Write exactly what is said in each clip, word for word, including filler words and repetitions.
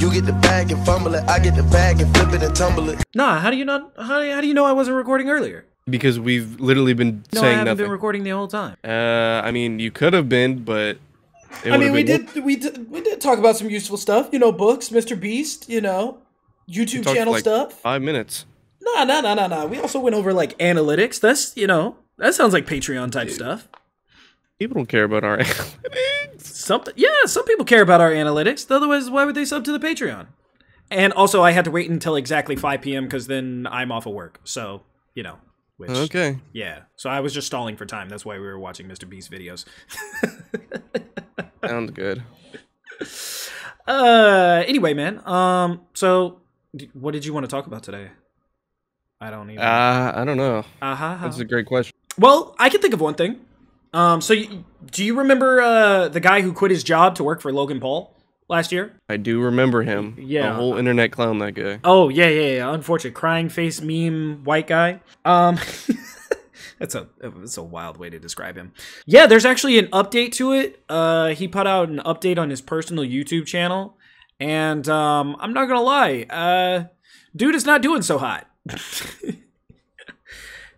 You get the bag and fumble it. I get the bag and flip it and tumble it. Nah, how do you not? How, how do you know I wasn't recording earlier? Because we've literally been no, saying nothing. No, I haven't nothing. been recording the whole time. Uh, I mean, you could have been, but... It I mean, we did, we did we did talk about some useful stuff. You know, books, MrBeast, you know, YouTube channel like stuff. Five minutes. Nah, nah, nah, nah, nah. We also went over, like, analytics. That's, you know, that sounds like Patreon-type stuff. People don't care about our analytics. Something, yeah, some people care about our analytics. Otherwise, why would they sub to the Patreon? And also, I had to wait until exactly five P M because then I'm off of work. So, you know. Which, okay. Yeah. So I was just stalling for time. That's why we were watching MrBeast videos. Sounds good. Uh. Anyway, man. Um. So, what did you want to talk about today? I don't even. Uh. I don't know. Uh huh. That's a great question. Well, I can think of one thing. Um. So, you, do you remember uh the guy who quit his job to work for Logan Paul last year? I do remember him. Yeah. The whole internet clown, that guy. Oh, yeah, yeah, yeah. Unfortunate. Crying face meme white guy. Um, that's a that's a wild way to describe him. Yeah, there's actually an update to it. Uh, he put out an update on his personal YouTube channel. And um, I'm not going to lie. Uh, dude is not doing so hot.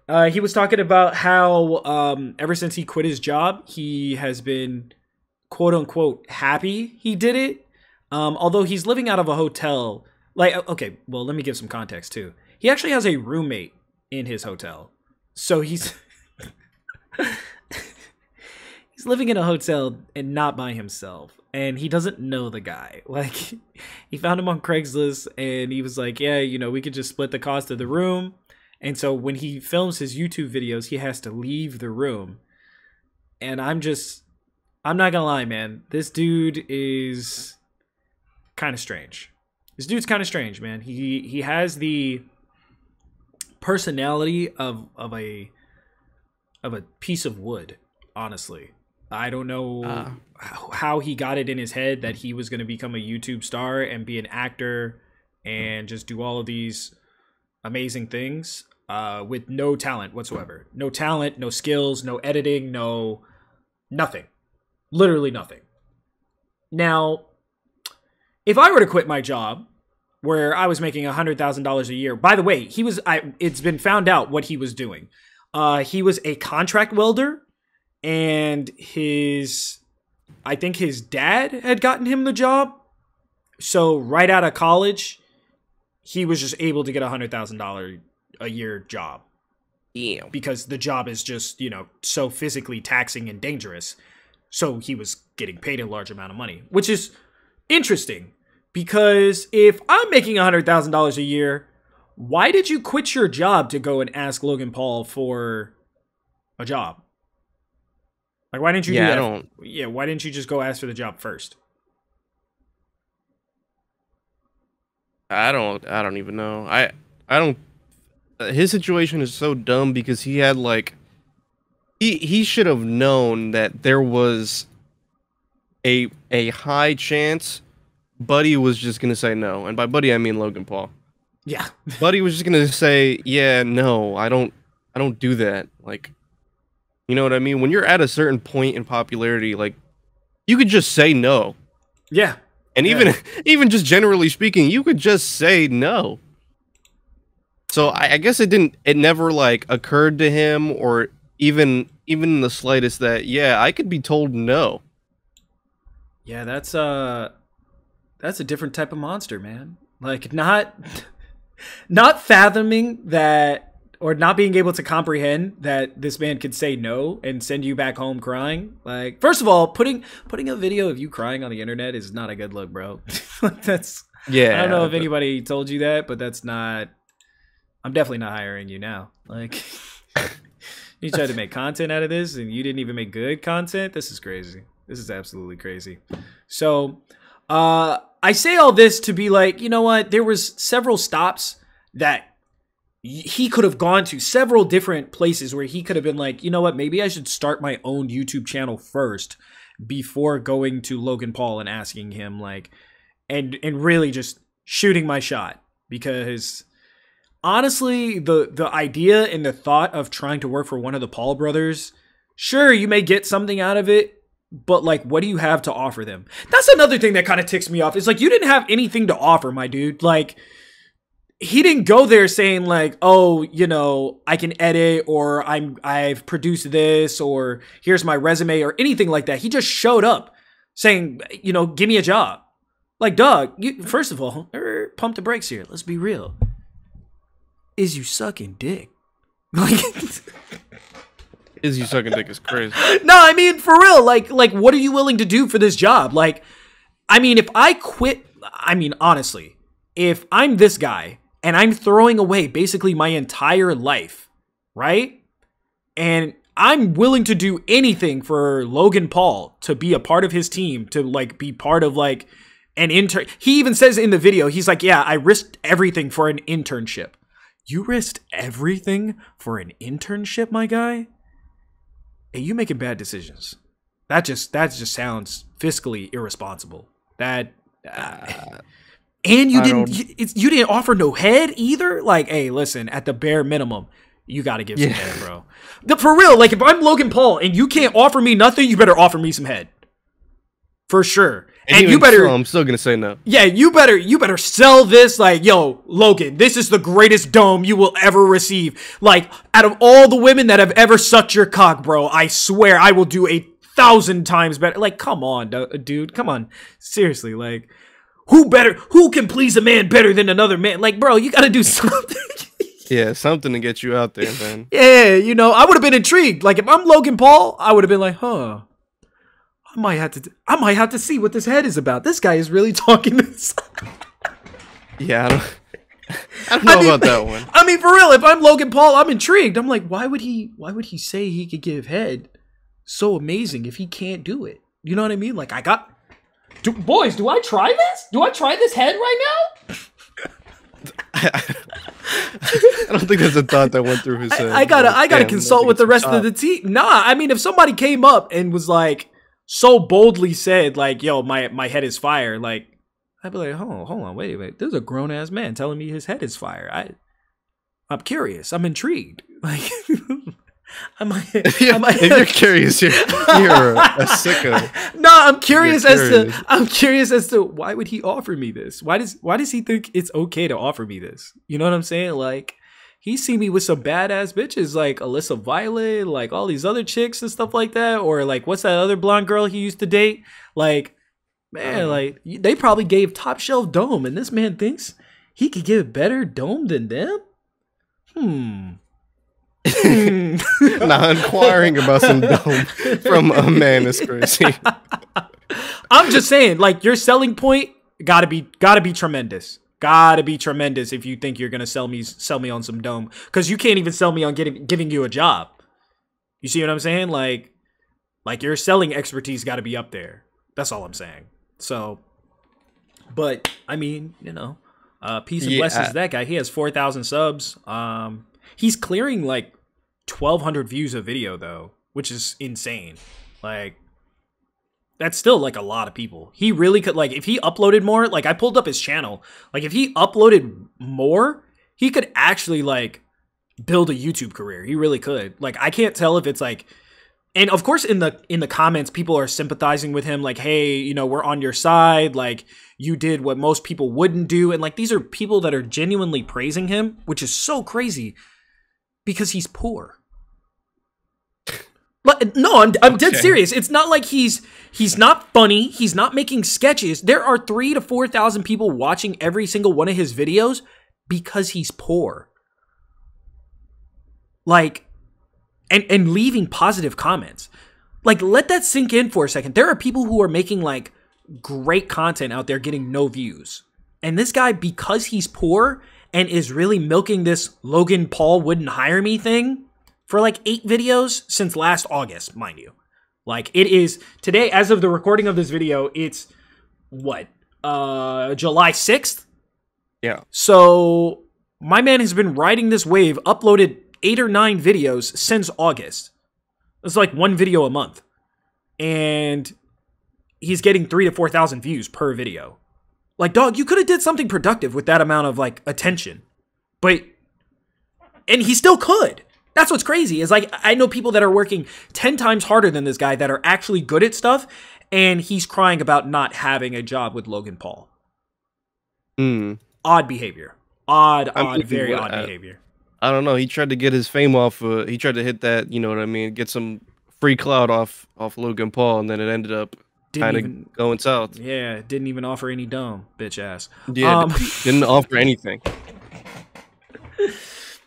uh, he was talking about how um, ever since he quit his job, he has been... quote unquote happy he did it, um although he's living out of a hotel. Like, okay, well, let me give some context too. He actually has a roommate in his hotel, so he's he's living in a hotel and not by himself, and he doesn't know the guy. Like, he found him on Craigslist and he was like, yeah, you know, we could just split the cost of the room. And so when he films his YouTube videos, he has to leave the room. And i'm just I'm not gonna lie, man. This dude is kind of strange. This dude's kind of strange, man. He he has the personality of of a of a piece of wood. Honestly, I don't know uh. how he got it in his head that he was gonna become a YouTube star and be an actor and just do all of these amazing things uh, with no talent whatsoever. No talent, no skills, no editing, no nothing. Literally nothing. Now, if I were to quit my job, where I was making one hundred thousand dollars a year, by the way, he was. I, it's been found out what he was doing. Uh, he was a contract welder, and his, I think his dad had gotten him the job. So right out of college, he was just able to get a one hundred thousand dollars a year job. Yeah. Because the job is just, you know, so physically taxing and dangerous. So he was getting paid a large amount of money, which is interesting, because if I'm making one hundred thousand dollars a year, why did you quit your job to go and ask Logan Paul for a job? Like, why didn't you yeah, do that? I don't... Yeah, why didn't you just go ask for the job first? I don't I don't even know. I I don't his situation is so dumb, because he had like He, he should have known that there was a a high chance Buddy was just going to say no. And by Buddy, I mean Logan Paul. Yeah. Buddy was just going to say, yeah, no, I don't I don't do that. Like, you know what I mean? When you're at a certain point in popularity, like, you could just say no. Yeah. And yeah. even even just generally speaking, you could just say no. So I, I guess it didn't it never like occurred to him, or even even the slightest, that yeah, I could be told no. Yeah, that's uh that's a different type of monster, man. Like, not not fathoming that, or not being able to comprehend that this man could say no and send you back home crying. Like, first of all, putting putting a video of you crying on the internet is not a good look, bro. Like, that's yeah. I don't know if anybody told you that, but that's not. I'm definitely not hiring you now. Like. You tried to make content out of this, and you didn't even make good content? This is crazy. This is absolutely crazy. So, uh, I say all this to be like, you know what? There was several stops that he could have gone to, several different places where he could have been like, you know what? Maybe I should start my own YouTube channel first before going to Logan Paul and asking him, like, and, and really just shooting my shot. Because... honestly, the, the idea and the thought of trying to work for one of the Paul brothers, sure, you may get something out of it, But, like, what do you have to offer them? That's another thing that kind of ticks me off. It's like, you didn't have anything to offer, my dude. Like, he didn't go there saying, like, oh, you know, I can edit, or I'm, I've produced this, or here's my resume, or anything like that. He just showed up saying, you know, give me a job. Like, dog, you, first of all, er, pump the brakes here. Let's be real. Is you sucking dick? Like... Is you sucking dick is crazy. No, I mean, for real, like, like, what are you willing to do for this job? Like, I mean, if I quit, I mean, honestly, if I'm this guy and I'm throwing away basically my entire life, right? And I'm willing to do anything for Logan Paul to be a part of his team, to, like, be part of, like, an intern. He even says in the video, he's like, yeah, I risked everything for an internship. You risked everything for an internship, my guy? And you making bad decisions. That just that just sounds fiscally irresponsible. That uh, and you I didn't you, it's, you didn't offer no head either. Like, hey, listen, at the bare minimum, you got to give yeah. some head, bro. The, for real, like, if I'm Logan Paul and you can't offer me nothing, you better offer me some head, for sure. And, and you better. So I'm still gonna say no. Yeah, you better. You better sell this. Like, yo, Logan, this is the greatest dome you will ever receive. Like, out of all the women that have ever sucked your cock, bro, I swear I will do a thousand times better. Like, come on, dude. Come on. Seriously, like, who better? Who can please a man better than another man? Like, bro, you gotta do something. Yeah, something to get you out there, man. Yeah, you know, I would have been intrigued. Like, if I'm Logan Paul, I would have been like, huh. I might have to. I might have to see what this head is about. This guy is really talking this. Yeah, I don't, I don't know I mean, about that one. I mean, for real, if I'm Logan Paul, I'm intrigued. I'm like, why would he? Why would he say he could give head so amazing if he can't do it? You know what I mean? Like, I got. Do, boys, do I try this? Do I try this head right now? I don't think that's a thought that went through his head. I, I gotta. Like, I gotta damn, consult with the rest top. of the team. Nah, I mean, if somebody came up and was like. So boldly said, like, yo, my my head is fire. Like, I'd be like, hold on, hold on, wait a minute. There's a grown ass man telling me his head is fire. I, I'm curious. I'm intrigued. Like, I might. If you're curious, you're, you're a sicko. No, I'm curious, curious as to. I'm curious as to why would he offer me this? Why does Why does he think it's okay to offer me this? You know what I'm saying? Like, he see me with some badass bitches like Alyssa Violet, like all these other chicks and stuff like that. Or like, what's that other blonde girl he used to date? Like, man, like they probably gave top shelf dome. And this man thinks he could give better dome than them? Hmm. Now inquiring about some dome from a man is crazy. I'm just saying, like, your selling point gotta be, gotta be tremendous. Gotta be tremendous if you think you're gonna sell me sell me on some dome, because you can't even sell me on getting giving you a job. You see what I'm saying? Like, like your selling expertise got to be up there. That's all I'm saying. So, but I mean, you know, uh, peace and yeah, blessings to that guy. He has four thousand subs. Um, he's clearing like twelve hundred views a video though, which is insane. Like. That's still, like, a lot of people. He really could, like, if he uploaded more, like, I pulled up his channel. Like, if he uploaded more, he could actually, like, build a YouTube career. He really could. Like, I can't tell if it's, like, and, of course, in the in the comments, people are sympathizing with him. Like, hey, you know, we're on your side. Like, you did what most people wouldn't do. And, like, these are people that are genuinely praising him, which is so crazy because he's poor. But, no, I'm I'm okay. dead serious. It's not like he's he's not funny. He's not making sketches. There are three to four thousand people watching every single one of his videos because he's poor. Like, and and leaving positive comments. Like, let that sink in for a second. There are people who are making like great content out there getting no views, and this guy, because he's poor and is really milking this Logan Paul wouldn't hire me thing. For like eight videos since last August, mind you. Like, it is today, as of the recording of this video, it's what? Uh, July sixth? Yeah. So my man has been riding this wave, uploaded eight or nine videos since August. It's like one video a month. And he's getting three to four thousand views per video. Like, dog, you could have did something productive with that amount of like attention. But, and he still could. That's what's crazy is, like, I know people that are working ten times harder than this guy that are actually good at stuff, and he's crying about not having a job with Logan Paul. Mm. Odd behavior. Odd, I mean, odd, very what, odd I, behavior. I don't know. He tried to get his fame off. Uh, he tried to hit that, you know what I mean, get some free clout off, off Logan Paul, and then it ended up kind of going south. Yeah, didn't even offer any dome, bitch ass. Yeah, um, didn't offer anything.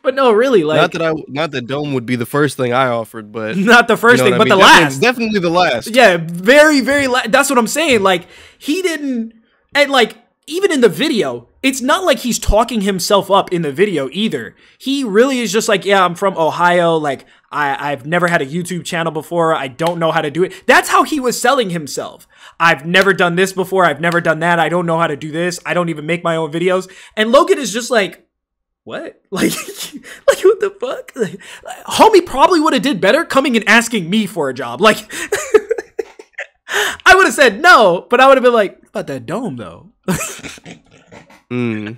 But no, really, like, not that I, not that dome would be the first thing I offered, but not the first you know thing, but mean? the definitely, last, definitely the last. Yeah, very, very. La that's what I'm saying. Like, he didn't, and like even in the video, it's not like he's talking himself up in the video either. He really is just like, yeah, I'm from Ohio. Like, I, I've never had a YouTube channel before. I don't know how to do it. That's how he was selling himself. I've never done this before. I've never done that. I don't know how to do this. I don't even make my own videos. And Logan is just like, what? Like, like what the fuck? Like, homie probably would have did better coming and asking me for a job. Like, I would have said no, but I would have been like, what about that dome though? mm.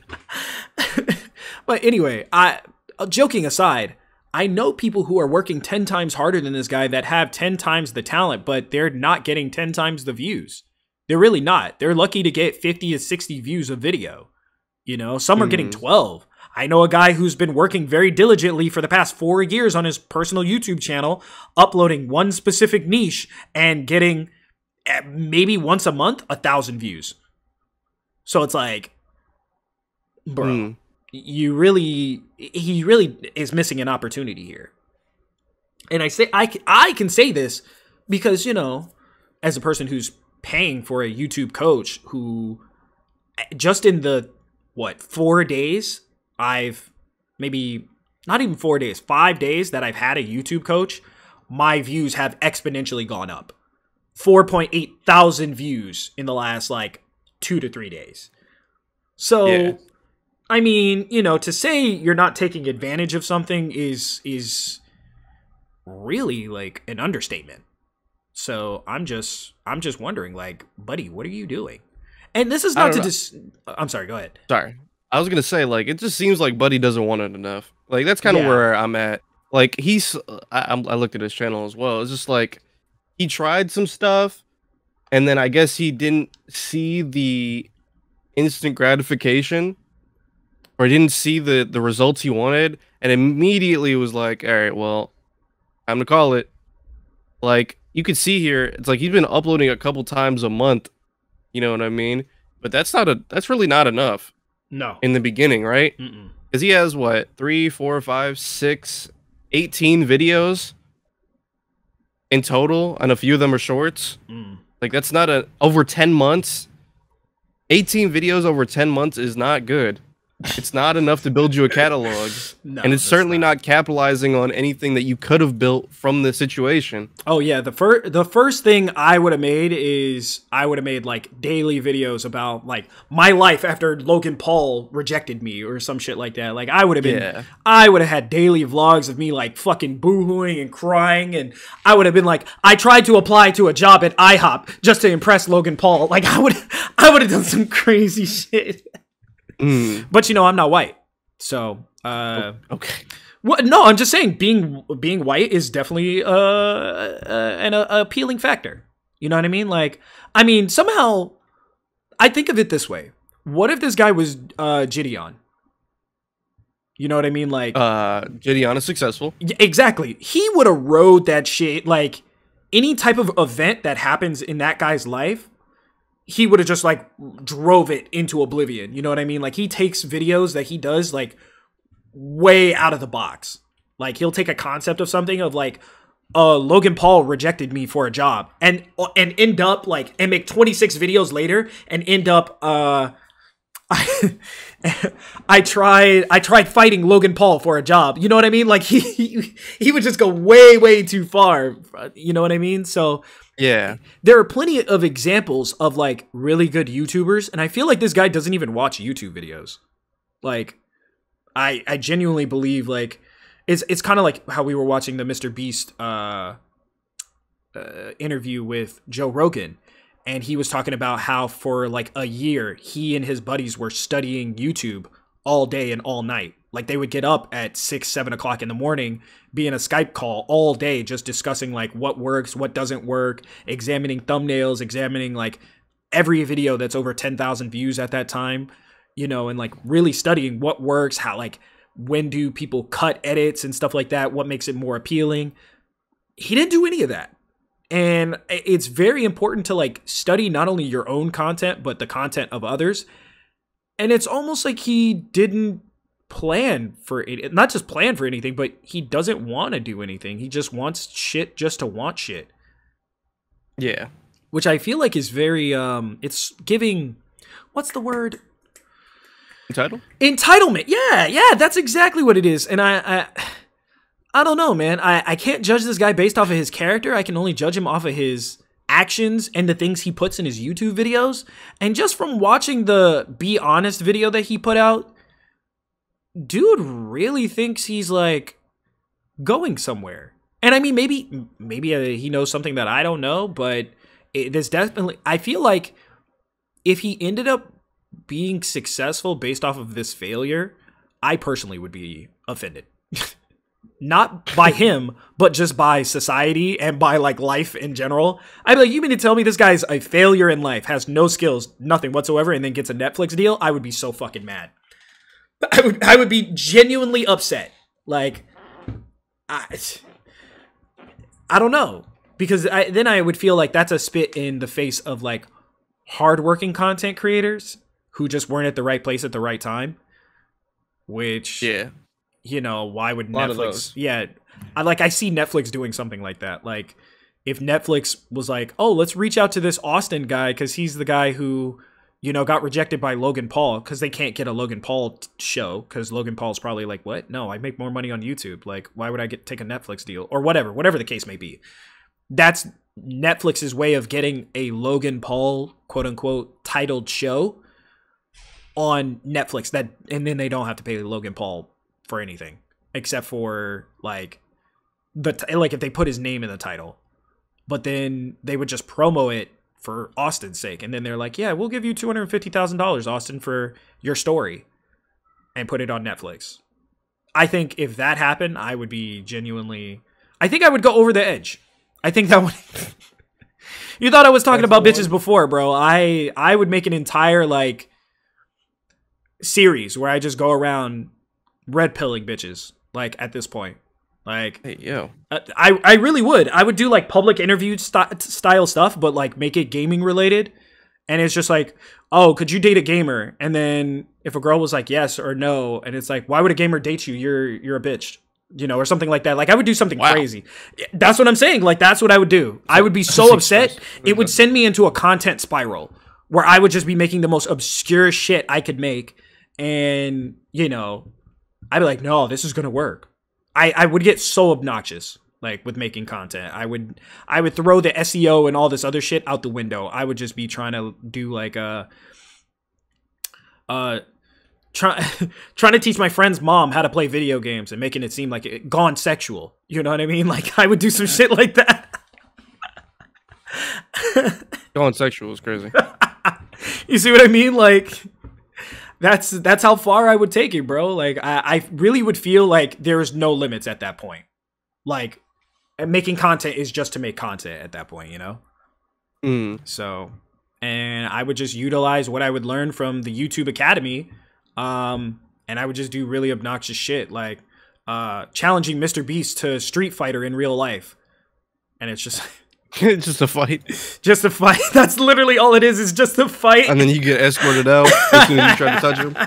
But anyway, I, joking aside, I know people who are working ten times harder than this guy that have ten times the talent, but they're not getting ten times the views. They're really not. They're lucky to get fifty to sixty views a video. You know, some are mm. getting twelve. I know a guy who's been working very diligently for the past four years on his personal YouTube channel, uploading one specific niche and getting maybe once a month, a thousand views. So it's like, bro, mm. you really, he really is missing an opportunity here. And I say, I, I can say this because, you know, as a person who's paying for a YouTube coach who just in the, what, four days? I've maybe not even four days, five days that I've had a YouTube coach, my views have exponentially gone up. four point eight thousand views in the last like two to three days. So, yeah. I mean, you know, to say you're not taking advantage of something is, is really like an understatement. So I'm just, I'm just wondering, like, buddy, what are you doing? And this is not to just, I'm sorry, go ahead. Sorry. I was gonna say, like, it just seems like Buddy doesn't want it enough. Like, that's kind of yeah. where I'm at. Like, he's, I, I looked at his channel as well. It's just like, he tried some stuff, and then I guess he didn't see the instant gratification, or didn't see the, the results he wanted, and immediately was like, all right, well, time to call it. Like, you could see here, it's like he's been uploading a couple times a month, you know what I mean? But that's not a, that's really not enough. No. In the beginning, right? Mm-mm. 'Cause he has, what, three, four, five, six, eighteen videos in total, and a few of them are shorts. Mm. Like, that's not a... Over ten months, eighteen videos over ten months is not good. It's not enough to build you a catalog. No, and it's certainly not. not capitalizing on anything that you could have built from the situation. Oh, yeah. The, fir the first thing I would have made is I would have made, like, daily videos about, like, my life after Logan Paul rejected me or some shit like that. Like, I would have been... Yeah. I would have had daily vlogs of me, like, fucking boohooing and crying. And I would have been like, I tried to apply to a job at I hop just to impress Logan Paul. Like, I would I would have done some crazy shit. Mm. But you know, I'm not white, so uh, okay. Well, no, I'm just saying being being white is definitely uh, uh, an uh, appealing factor. You know what I mean? Like, I mean, somehow I think of it this way: what if this guy was uh, Gideon? You know what I mean? Like, uh, Gideon is successful. Exactly. He would have rode that shit. Like, any type of event that happens in that guy's life, he would have just, like, drove it into oblivion. You know what I mean? Like, he takes videos that he does, like, way out of the box. Like, he'll take a concept of something of, like, uh, Logan Paul rejected me for a job. And and end up, like, and make twenty-six videos later and end up, uh... I, I tried I tried fighting Logan Paul for a job. You know what I mean? Like, he, he, he would just go way, way too far. You know what I mean? So... Yeah, there are plenty of examples of, like, really good YouTubers, and I feel like this guy doesn't even watch YouTube videos. Like, I I genuinely believe, like, it's it's kind of like how we were watching the MrBeast uh, uh, interview with Joe Rogan, and he was talking about how for, like, a year, he and his buddies were studying YouTube all day and all night. Like, they would get up at six, seven o'clock in the morning, be in a Skype call all day, just discussing like what works, what doesn't work, examining thumbnails, examining like every video that's over ten thousand views at that time, you know, and like really studying what works, how, like, when do people cut edits and stuff like that? What makes it more appealing? He didn't do any of that. And it's very important to like study not only your own content, but the content of others. And it's almost like he didn't plan for it, not just plan for anything, but he doesn't want to do anything. He just wants shit just to want shit. Yeah. Which I feel like is very, um, it's giving, what's the word? Entitled? Entitlement. Yeah, yeah, that's exactly what it is. And I I, I don't know, man. I, I can't judge this guy based off of his character. I can only judge him off of his actions and the things he puts in his YouTube videos. And just from watching the Be Honest video that he put out, dude really thinks he's, like, going somewhere. And, I mean, maybe, maybe he knows something that I don't know, but it, there's definitely... I feel like if he ended up being successful based off of this failure, I personally would be offended. Not by him, but just by society and by like life in general. I'd be like, you mean to tell me this guy's a failure in life, has no skills, nothing whatsoever, and then gets a Netflix deal? I would be so fucking mad. I would, I would be genuinely upset. Like, I, I don't know, because I, then I would feel like that's a spit in the face of like hardworking content creators who just weren't at the right place at the right time, which, yeah, you know, why would Netflix? Yeah, I like I see Netflix doing something like that. Like, if Netflix was like, oh, let's reach out to this Austin guy because he's the guy who, you know, got rejected by Logan Paul because they can't get a Logan Paul show because Logan Paul's probably like, what? No, I make more money on YouTube. Like, why would I get take a Netflix deal or whatever, whatever the case may be. That's Netflix's way of getting a Logan Paul quote unquote titled show on Netflix, that, and then they don't have to pay Logan Paul for anything except for like the like if they put his name in the title, but then they would just promo it for Austin's sake, and then they're like, yeah, we'll give you two hundred fifty thousand dollars, Austin, for your story, and put it on Netflix. I think if that happened, I would be genuinely, I think I would go over the edge. I think that would. You thought I was talking That's about bitches before, bro. I I would make an entire like series where I just go around red pilling bitches, like, at this point, like, hey, yo, I I really would. I would do like public interview st style stuff, but like make it gaming related, and it's just like, oh, could you date a gamer? And then if a girl was like yes or no, and it's like, why would a gamer date you? You're you're a bitch, you know, or something like that. Like, I would do something wow. crazy. That's what I'm saying. Like, that's what I would do. I would be so upset. It would send me into a content spiral where I would just be making the most obscure shit I could make. And, you know, I'd be like, no, this is going to work. I, I would get so obnoxious, like, with making content. I would I would throw the S E O and all this other shit out the window. I would just be trying to do, like, a... Uh, try, trying to teach my friend's mom how to play video games and making it seem like it gone sexual. You know what I mean? Like, I would do some shit like that. Gone sexual is crazy. You see what I mean? Like... That's that's how far I would take it, bro. Like, I, I really would feel like there is no limits at that point. Like, making content is just to make content at that point, you know? Mm. So, and I would just utilize what I would learn from the YouTube Academy. Um, and I would just do really obnoxious shit, like uh, challenging MrBeast to Street Fighter in real life. And it's just... Just a fight. Just a fight. That's literally all it is, is just a fight. And then you get escorted out as soon as you try to touch him.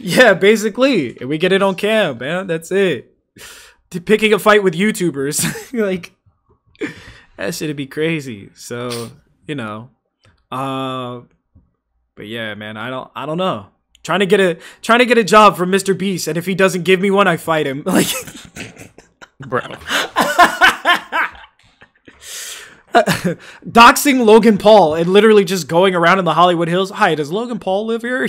Yeah, basically. We get it on cam, man. That's it. Picking a fight with YouTubers. Like, that shit'd be crazy. So, you know. Uh, but yeah, man, I don't I don't know. Trying to get a trying to get a job from MrBeast, and if he doesn't give me one, I fight him. Like, bro. Doxing Logan Paul and literally just going around in the Hollywood Hills. Hi, does Logan Paul live here?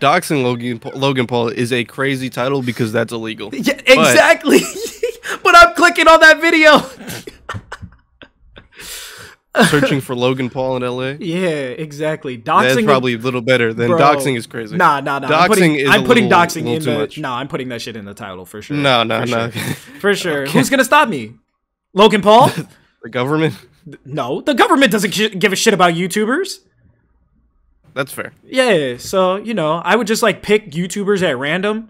Doxing Logan Logan Paul is a crazy title because that's illegal. Yeah, exactly. But, but I'm clicking on that video. Searching for Logan Paul in L A? Yeah, exactly. Doxing That's probably a little better than bro, doxing is crazy. Nah, nah, nah. Doxing I'm putting, is I'm a putting little, doxing little in too the, much. Nah, I'm putting that shit in the title for sure. No, no, for no. Sure. For sure. Okay. Who's going to stop me? Logan Paul? The government? No, the government doesn't give a shit about YouTubers. That's fair. Yeah, so, you know, I would just, like, pick YouTubers at random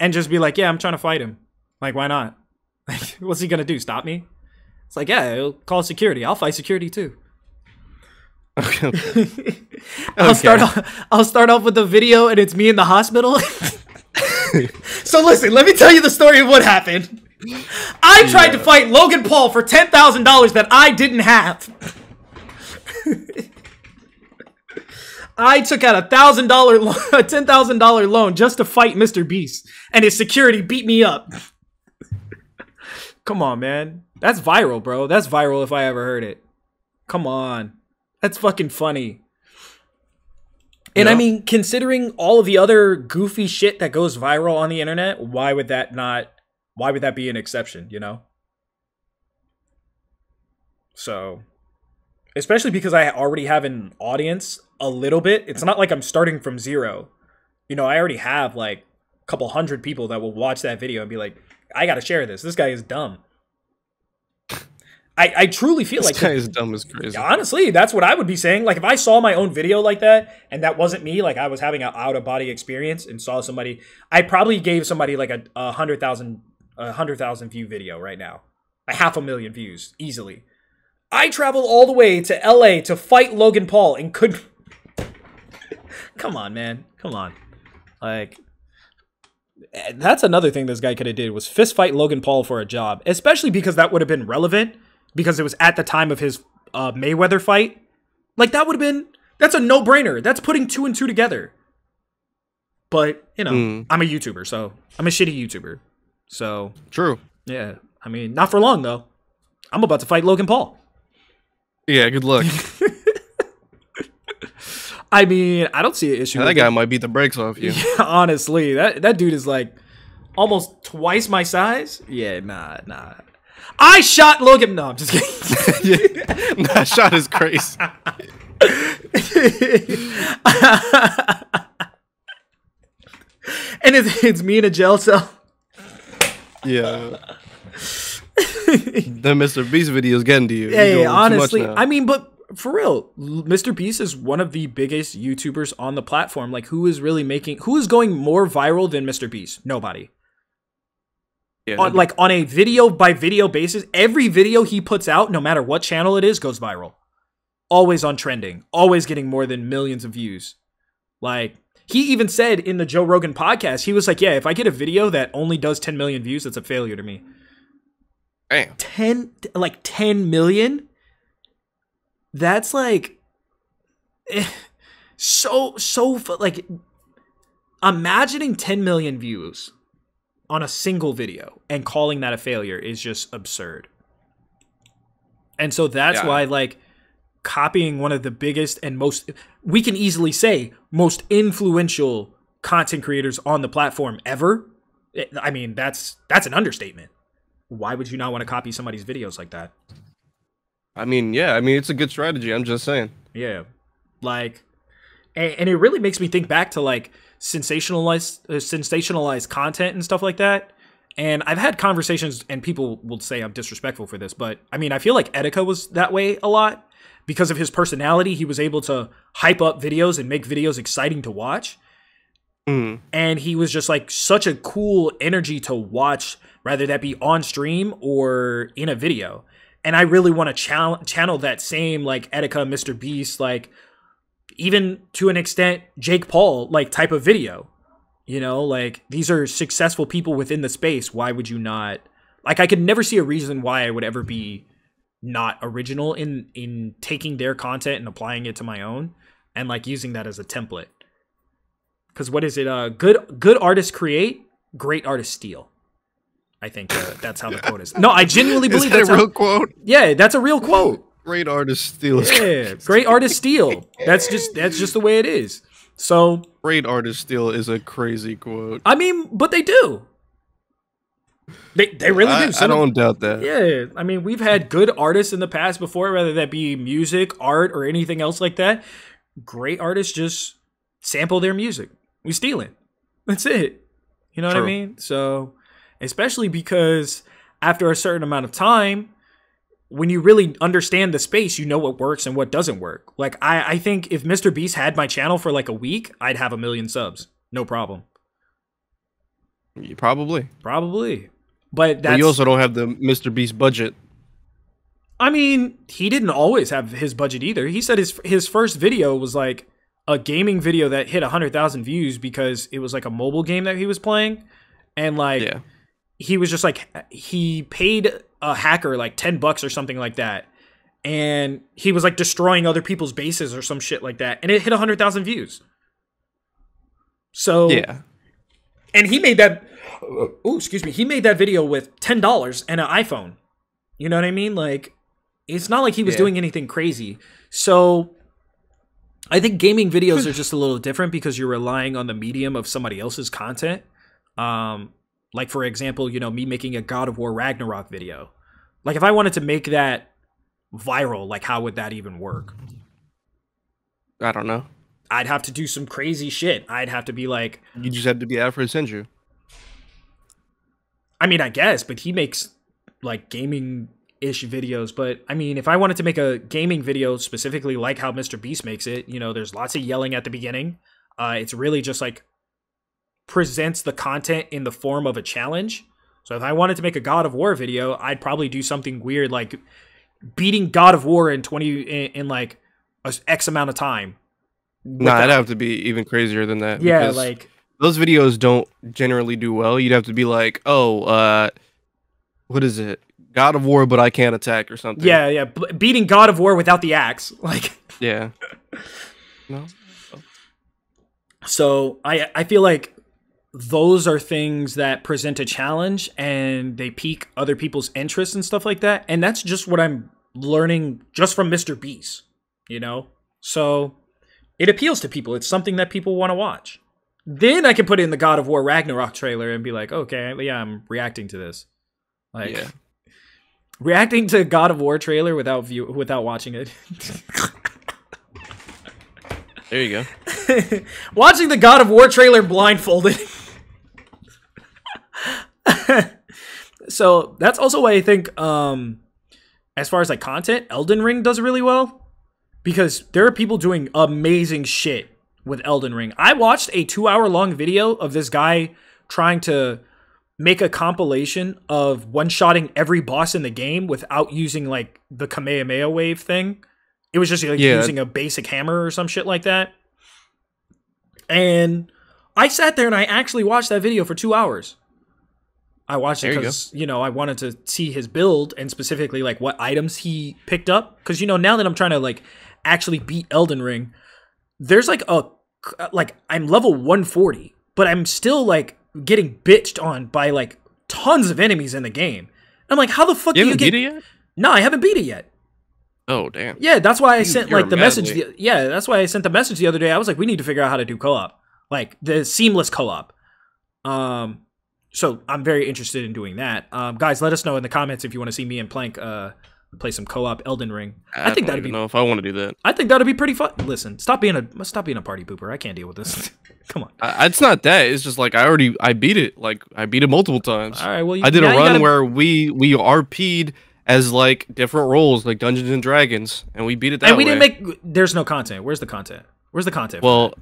and just be like, yeah, I'm trying to fight him. Like, why not? Like, what's he going to do? Stop me? It's like, yeah, he'll call security. I'll fight security too. Okay. okay. I'll start off, I'll start off with the video and it's me in the hospital. So listen, let me tell you the story of what happened. I tried yeah. to fight Logan Paul for ten thousand dollars that I didn't have. I took out a thousand dollar a ten thousand dollar loan just to fight MrBeast, and his security beat me up. Come on, man. That's viral, bro. That's viral if I ever heard it. Come on. That's fucking funny. And yeah. I mean, considering all of the other goofy shit that goes viral on the internet, why would that not, why would that be an exception, you know? So, especially because I already have an audience a little bit. It's not like I'm starting from zero. You know, I already have like a couple hundred people that will watch that video and be like, I gotta share this. This guy is dumb. I, I truly feel like this guy is dumb as crazy. Honestly, that's what I would be saying. Like, if I saw my own video like that, and that wasn't me, like I was having an out-of-body experience and saw somebody, I probably gave somebody like a, a hundred thousand, a hundred thousand view video right now, a half a million views easily. I traveled all the way to L A to fight Logan Paul and could. Come on, man. Come on. Like, that's another thing this guy could have did was fist fight Logan Paul for a job, especially because that would have been relevant. Because it was at the time of his uh, Mayweather fight. Like, that would have been... That's a no-brainer. That's putting two and two together. But, you know, mm. I'm a YouTuber, so... I'm a shitty YouTuber. So... True. Yeah. I mean, not for long, though. I'm about to fight Logan Paul. Yeah, good luck. I mean, I don't see an issue now, with that guy it. Might beat the brakes off you. Yeah, honestly, that, that dude is, like, almost twice my size. Yeah, nah, nah. I shot Logan. No, I'm just kidding. That shot is crazy. And it's, it's me in a jail cell. Yeah. The MrBeast video is getting to you. Yeah, yeah honestly. I mean, but for real, MrBeast is one of the biggest YouTubers on the platform. Like, who is really making, who is going more viral than MrBeast? Nobody. Yeah, on, like on a video by video basis, every video he puts out, no matter what channel it is, goes viral. Always on trending, always getting more than millions of views. Like, he even said in the Joe Rogan podcast, he was like, yeah, if I get a video that only does ten million views, that's a failure to me. Damn. ten, like ten million? That's like, eh, so, so, like, imagining ten million views on a single video and calling that a failure is just absurd. And so that's yeah. why, like, copying one of the biggest and most, we can easily say, most influential content creators on the platform ever. I mean, that's that's an understatement. Why would you not want to copy somebody's videos like that? I mean, yeah, I mean, it's a good strategy. I'm just saying. Yeah. Like, and, and it really makes me think back to, like, sensationalized uh, sensationalized content and stuff like that. And I've had conversations, and people will say I'm disrespectful for this, but I mean, I feel like Etika was that way a lot because of his personality. He was able to hype up videos and make videos exciting to watch. Mm. And he was just like such a cool energy to watch, rather that be on stream or in a video. And I really want to ch- channel that same, like, Etika, MrBeast, like, even to an extent, Jake Paul, like, type of video, you know, like, these are successful people within the space. Why would you not, like, I could never see a reason why I would ever be not original in, in taking their content and applying it to my own and, like, using that as a template. Cause what is it? Uh, good, good artists create, great artists steal. I think uh, that's how the quote is. No, I genuinely believe that that's a real how, quote. Yeah. That's a real quote. Great artist steal. Yeah, great artist steal. That's just that's just the way it is. So great artist steal is a crazy quote. I mean, but they do. They they really I, do. Some I don't of, doubt that. Yeah, I mean, we've had good artists in the past before, whether that be music, art, or anything else like that. Great artists just sample their music. We steal it. That's it. You know True. What I mean? So, especially because after a certain amount of time, when you really understand the space, you know what works and what doesn't work. Like, I, I think if MrBeast had my channel for like a week, I'd have a million subs. No problem. You probably. Probably. But that's... But you also don't have the MrBeast budget. I mean, he didn't always have his budget either. He said his his first video was like a gaming video that hit one hundred thousand views because it was like a mobile game that he was playing. And like, yeah. he was just like, he paid a hacker like ten bucks or something like that. And he was like destroying other people's bases or some shit like that. And it hit one hundred thousand views. So... yeah. And he made that, ooh, excuse me, he made that video with ten dollars and an iPhone. You know what I mean? Like, it's not like he was yeah. doing anything crazy. So, I think gaming videos are just a little different because you're relying on the medium of somebody else's content. Um, like, for example, you know, me making a God of War Ragnarok video. Like, if I wanted to make that viral, like, how would that even work? I don't know. I'd have to do some crazy shit. I'd have to be like... You just have to be Alfred Sandrew. I mean, I guess, but he makes like gaming-ish videos. But I mean, if I wanted to make a gaming video specifically like how MrBeast makes it, you know, there's lots of yelling at the beginning. Uh, it's really just like presents the content in the form of a challenge. So if I wanted to make a God of War video, I'd probably do something weird like beating God of War in twenty in, in like a X amount of time. No, nah, I'd have to be even crazier than that. Yeah, like those videos don't generally do well. You'd have to be like, oh, uh, what is it? God of War, but I can't attack or something. Yeah, yeah, B beating God of War without the axe, like. Yeah. No. So I I feel like those are things that present a challenge and they pique other people's interests and stuff like that. And that's just what I'm learning just from MrBeast, you know. So. It appeals to people. It's something that people want to watch. Then I can put in the God of War Ragnarok trailer and be like, okay, yeah, I'm reacting to this. Like, yeah. Reacting to God of War trailer without view without watching it. There you go. Watching the God of War trailer blindfolded. So that's also why I think, um, as far as like content, Elden Ring does really well. Because there are people doing amazing shit with Elden Ring. I watched a two hour long video of this guy trying to make a compilation of one-shotting every boss in the game without using, like, the Kamehameha wave thing. It was just, like, yeah. using a basic hammer or some shit like that. And I sat there and I actually watched that video for two hours. I watched it because, you, you know, I wanted to see his build and specifically, like, what items he picked up. Because, you know, now that I'm trying to, like... actually beat Elden Ring, there's like a like I'm level one forty, but I'm still like getting bitched on by like tons of enemies in the game. I'm like, how the fuck you do you get beat it yet? No, I haven't beat it yet. Oh damn. Yeah, that's why I you, sent like the message the, yeah, that's why I sent the message the other day. I was like, we need to figure out how to do co-op. Like the seamless co-op. Um so I'm very interested in doing that. Um guys, let us know in the comments if you want to see me and Plank uh play some co-op Elden Ring. I, I think that'd be. Know if I want to do that. I think that'd be pretty fun. Listen, stop being a stop being a party pooper. I can't deal with this. Come on. I, it's not that. It's just like I already I beat it. Like I beat it multiple times. All right. Well, you, I did a run gotta... where we we R P'd as like different roles, like Dungeons and Dragons, and we beat it that way. And we way. didn't make. There's no content. Where's the content? Where's the content? Well,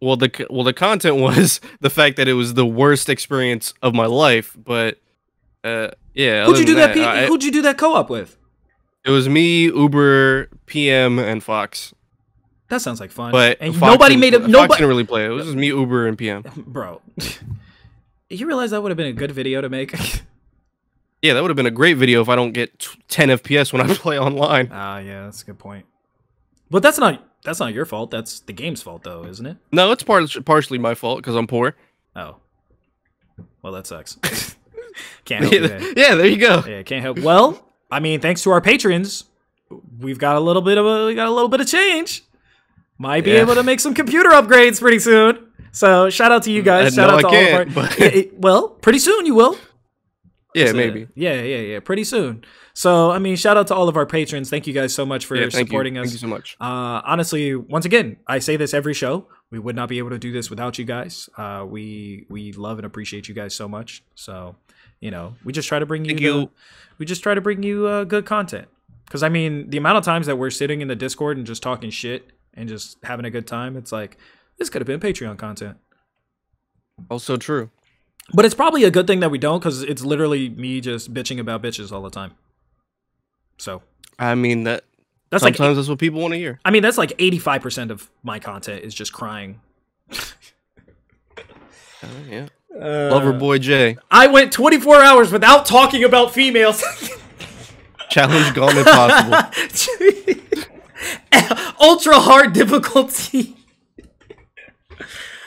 well the well the content was the fact that it was the worst experience of my life. But uh, yeah. Who'd you do that? that I, who'd you do that co-op with? It was me, Uber, P M, and Fox. That sounds like fun. But and Fox nobody made a nobody Fox didn't really play it. It was just me, Uber, and P M. Bro, you realize that would have been a good video to make? Yeah, that would have been a great video if I don't get ten F P S when I play online. Ah, uh, yeah, that's a good point. But that's not that's not your fault. That's the game's fault, though, isn't it? No, it's par partially my fault because I'm poor. Oh, well, that sucks. Can't help. Yeah, you yeah, there you go. Yeah, can't help. Well. I mean, thanks to our patrons, we've got a little bit of a, we got a little bit of change. Might be yeah. able to make some computer upgrades pretty soon. So shout out to you guys. Shout out to all of our. Well, pretty soon you will. Yeah, so, maybe. Yeah, yeah, yeah. Pretty soon. So, I mean, shout out to all of our patrons. Thank you guys so much for yeah, thank supporting you. us. Thank you so much. Uh, honestly, once again, I say this every show. We would not be able to do this without you guys. Uh, we we love and appreciate you guys so much. So, you know, we just try to bring you, you. The, we just try to bring you uh, good content. Because, I mean, the amount of times that we're sitting in the Discord and just talking shit and just having a good time, it's like, this could have been Patreon content. Also true. But it's probably a good thing that we don't, because it's literally me just bitching about bitches all the time. So. I mean, that that's sometimes like, that's what people want to hear. I mean, that's like eighty-five percent of my content is just crying. uh, yeah. Uh, Lover boy Jay. I went twenty-four hours without talking about females. Challenge gone impossible. Ultra hard difficulty.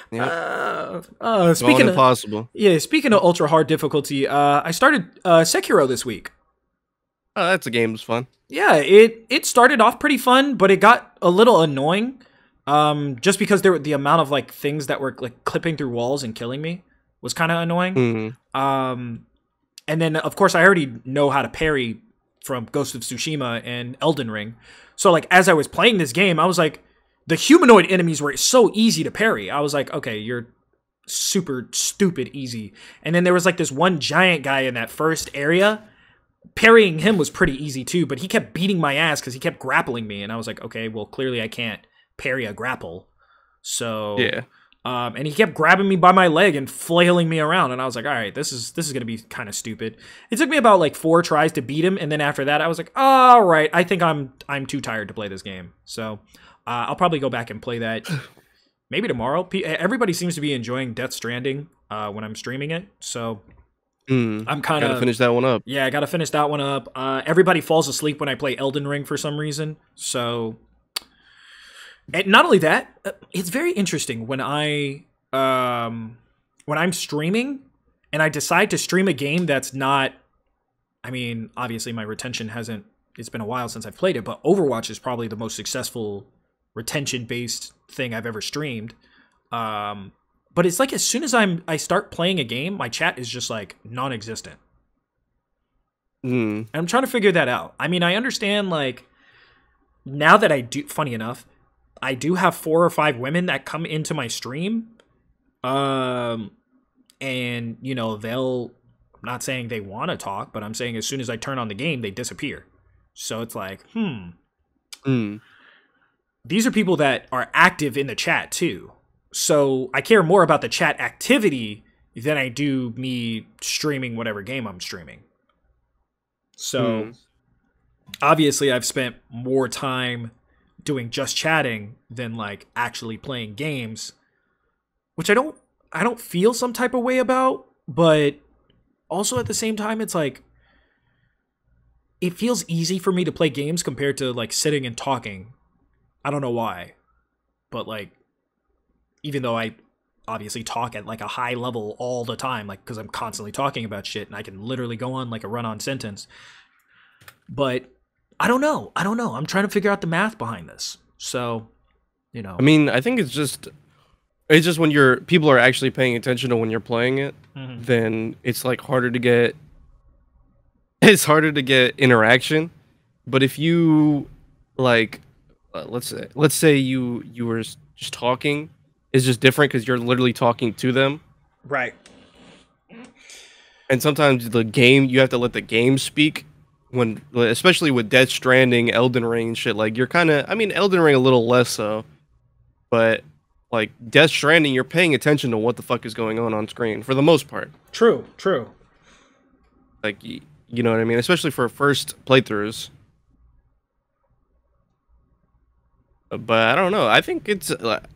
Yep. Uh, uh, speaking of, yeah, speaking of ultra hard difficulty, uh, I started uh, Sekiro this week. Oh, that's a game that's fun. Yeah, it it started off pretty fun, but it got a little annoying, um, just because there were the amount of like things that were like clipping through walls and killing me was kind of annoying. Mm-hmm. Um, and then of course I already know how to parry from Ghost of Tsushima and Elden Ring, so like as I was playing this game, I was like. The humanoid enemies were so easy to parry. I was like, okay, you're super stupid easy. And then there was like this one giant guy in that first area. Parrying him was pretty easy too, but he kept beating my ass because he kept grappling me. And I was like, okay, well, clearly I can't parry a grapple. So, yeah. Um, and he kept grabbing me by my leg and flailing me around. And I was like, all right, this is this is going to be kind of stupid. It took me about like four tries to beat him. And then after that, I was like, all right, I think I'm I'm too tired to play this game. So... Uh, I'll probably go back and play that maybe tomorrow. P everybody seems to be enjoying Death Stranding uh, when I'm streaming it, so mm, I'm kind of gotta finish that one up. Yeah, I gotta finish that one up. Uh, everybody falls asleep when I play Elden Ring for some reason, so. And not only that, it's very interesting when I um, when I'm streaming and I decide to stream a game that's not. I mean, obviously, my retention hasn't. It's been a while since I've played it, but Overwatch is probably the most successful retention-based thing I've ever streamed. Um, but it's like as soon as I'm I start playing a game, my chat is just like non-existent. Mm. And I'm trying to figure that out. I mean, I understand like now that I do. Funny enough, I do have four or five women that come into my stream, um, and you know they'll. I'm not saying they want to talk, but I'm saying as soon as I turn on the game, they disappear. So it's like, hmm. Mm. These are people that are active in the chat too. So I care more about the chat activity than I do me streaming whatever game I'm streaming. So mm. obviously I've spent more time doing just chatting than like actually playing games, which I don't I don't feel some type of way about, but also at the same time it's like it feels easy for me to play games compared to like sitting and talking. I don't know why, but like, even though I obviously talk at like a high level all the time, like because I'm constantly talking about shit and I can literally go on like a run-on sentence, but I don't know. I don't know. I'm trying to figure out the math behind this. So, you know, I mean, I think it's just, it's just when you're people are actually paying attention to when you're playing it, mm-hmm. then it's like harder to get, it's harder to get interaction. But if you like, let's say let's say you you were just talking, it's just different because you're literally talking to them, right? And sometimes the game, you have to let the game speak, when especially with Death Stranding, Elden Ring and shit. Like you're kind of, I mean Elden Ring a little less so, but like Death Stranding, you're paying attention to what the fuck is going on on screen for the most part. True true Like you know what I mean, especially for first playthroughs. But I don't know. I think it's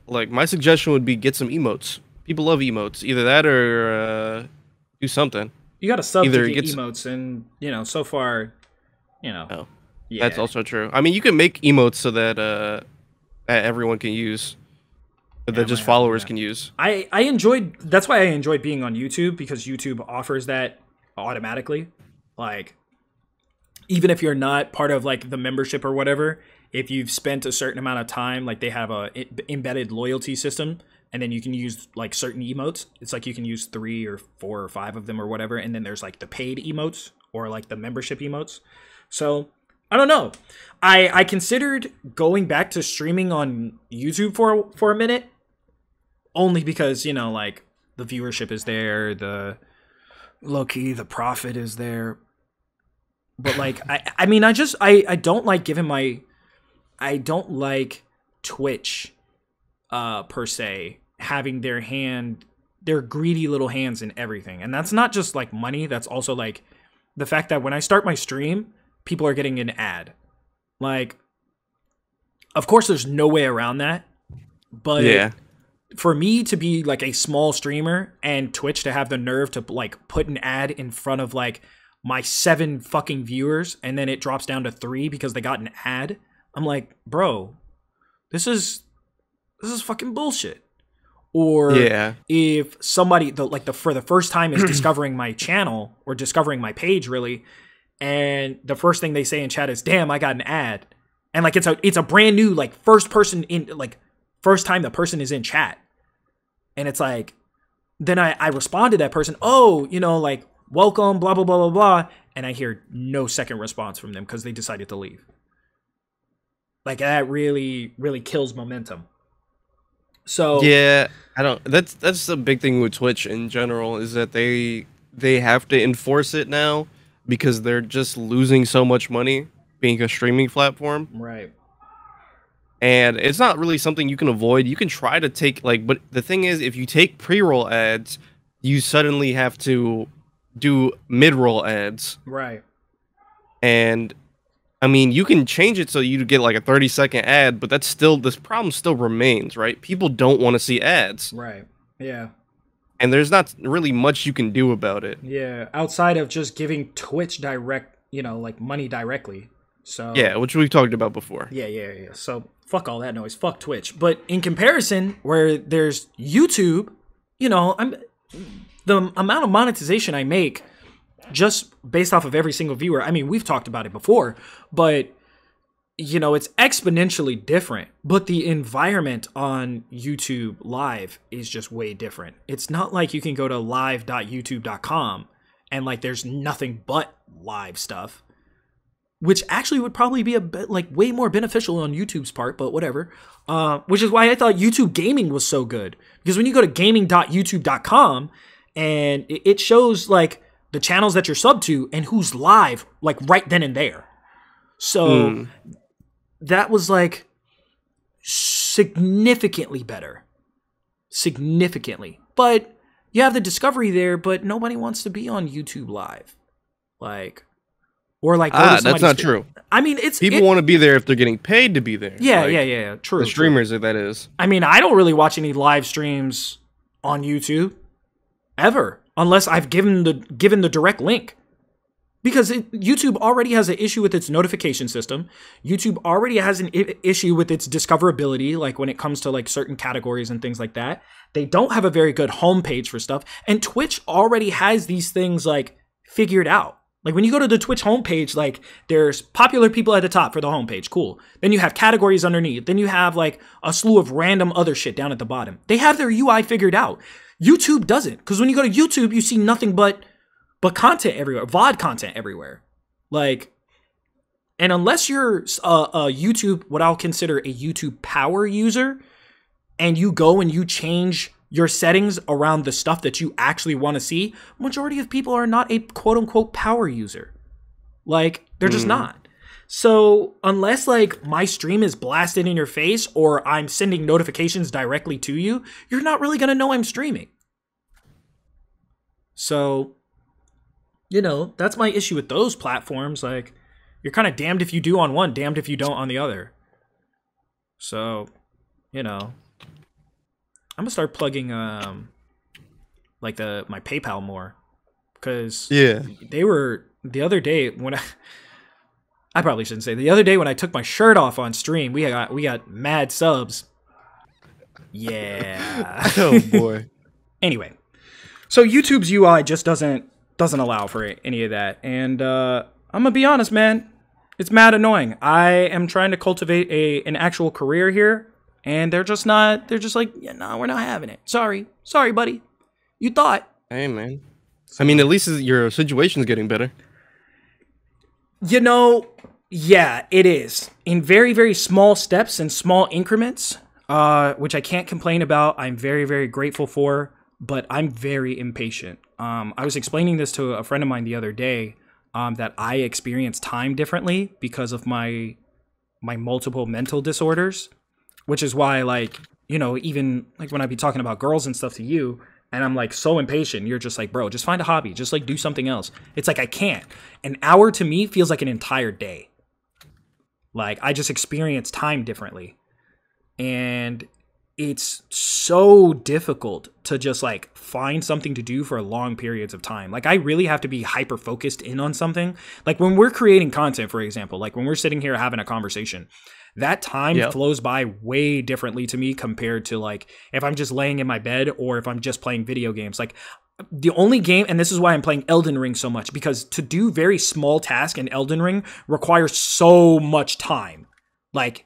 like my suggestion would be get some emotes. People love emotes. Either that or uh, do something. You got to sub to the emotes, and you know, so far, you know, oh, yeah, that's also true. I mean, you can make emotes so that uh, that everyone can use, that yeah, just followers yeah. can use. I I enjoyed. That's why I enjoyed being on YouTube, because YouTube offers that automatically. Like, even if you're not part of like the membership or whatever. If you've spent a certain amount of time, like they have a embedded loyalty system, and then you can use like certain emotes. It's like you can use three or four or five of them or whatever, and then there's like the paid emotes or like the membership emotes. So I don't know. I I considered going back to streaming on YouTube for for a minute, only because, you know, like the viewership is there, the low key the profit is there. But like I I mean I just I I don't like giving my I don't like Twitch uh per se having their hand their greedy little hands in everything. And that's not just like money, that's also like the fact that when I start my stream, people are getting an ad. Like, of course there's no way around that, but yeah. For me to be like a small streamer and Twitch to have the nerve to like put an ad in front of like my seven fucking viewers and then it drops down to three because they got an ad, I'm like, bro, this is this is fucking bullshit. Or yeah. If somebody the, like the for the first time is discovering my channel or discovering my page really, and the first thing they say in chat is, damn, I got an ad. And like it's a it's a brand new like first person in like first time the person is in chat. And it's like, then I, I respond to that person, oh, you know, like, welcome, blah, blah, blah, blah, blah. And I hear no second response from them because they decided to leave. Like that really, really kills momentum. So yeah, I don't, that's, that's the big thing with Twitch in general is that they, they have to enforce it now because they're just losing so much money being a streaming platform. Right. And it's not really something you can avoid. You can try to take like, but the thing is, if you take pre-roll ads, you suddenly have to do mid-roll ads. Right. And I mean, you can change it so you get like a thirty second ad, but that's still, this problem still remains, right? People don't want to see ads. Right. Yeah. And there's not really much you can do about it. Yeah. Outside of just giving Twitch direct, you know, like money directly. So yeah, which we've talked about before. Yeah. Yeah. Yeah. So fuck all that noise. Fuck Twitch. But in comparison, where there's YouTube, you know, I'm the amount of monetization I make just based off of every single viewer. I mean, we've talked about it before, but you know, it's exponentially different, but the environment on YouTube live is just way different. It's not like you can go to live dot youtube dot com and like, there's nothing but live stuff, which actually would probably be a bit like way more beneficial on YouTube's part, but whatever. Uh, which is why I thought YouTube gaming was so good, because when you go to gaming dot youtube dot com and it, it shows like the channels that you're sub to and who's live like right then and there. So mm. that was like significantly better, significantly, but you have the discovery there, but nobody wants to be on YouTube live. Like, Or like ah, that's not true. I mean, it's people it, want to be there if they're getting paid to be there. Yeah, like, yeah, yeah, yeah. True. The streamers, true. If that is. I mean, I don't really watch any live streams on YouTube ever, unless I've given the given the direct link, because it, YouTube already has an issue with its notification system. YouTube already has an I issue with its discoverability, like when it comes to like certain categories and things like that. They don't have a very good homepage for stuff, and Twitch already has these things like figured out. Like when you go to the Twitch homepage, like there's popular people at the top for the homepage. Cool. Then you have categories underneath. Then you have like a slew of random other shit down at the bottom. They have their U I figured out. YouTube doesn't. Because when you go to YouTube, you see nothing but, but content everywhere. V O D content everywhere. Like, and unless you're a, a YouTube, what I'll consider a YouTube power user, and you go and you change your settings around the stuff that you actually want to see, majority of people are not a quote unquote power user. Like they're just mm. not. So unless like my stream is blasted in your face or I'm sending notifications directly to you, you're not really going to know I'm streaming. So, you know, that's my issue with those platforms. Like you're kind of damned if you do on one, damned if you don't on the other. So, you know, I'm gonna start plugging um like the my PayPal more, because yeah, they were the other day when I I probably shouldn't say the other day when I took my shirt off on stream, we got we got mad subs. Yeah. Oh boy. Anyway, so YouTube's U I just doesn't doesn't allow for any of that, and uh, I'm gonna be honest, man, it's mad annoying. I am trying to cultivate a an actual career here. And they're just not, they're just like, yeah, no, we're not having it. Sorry. Sorry, buddy. You thought. Hey, man. I mean, at least your situation's getting better. You know, yeah, it is. In very, very small steps and small increments, uh, which I can't complain about. I'm very, very grateful for, but I'm very impatient. Um, I was explaining this to a friend of mine the other day, um, that I experience time differently because of my, my multiple mental disorders. Which is why, like, you know, even like when I be talking about girls and stuff to you, and I'm like so impatient, you're just like, bro, just find a hobby, just like do something else. It's like I can't. An hour to me feels like an entire day. Like I just experience time differently, and it's so difficult to just like find something to do for long periods of time. Like I really have to be hyper focused in on something. Like when we're creating content, for example, like when we're sitting here having a conversation. That time yep. flows by way differently to me compared to like if I'm just laying in my bed or if I'm just playing video games. Like the only game, and this is why I'm playing Elden Ring so much, because to do very small tasks in Elden Ring requires so much time. Like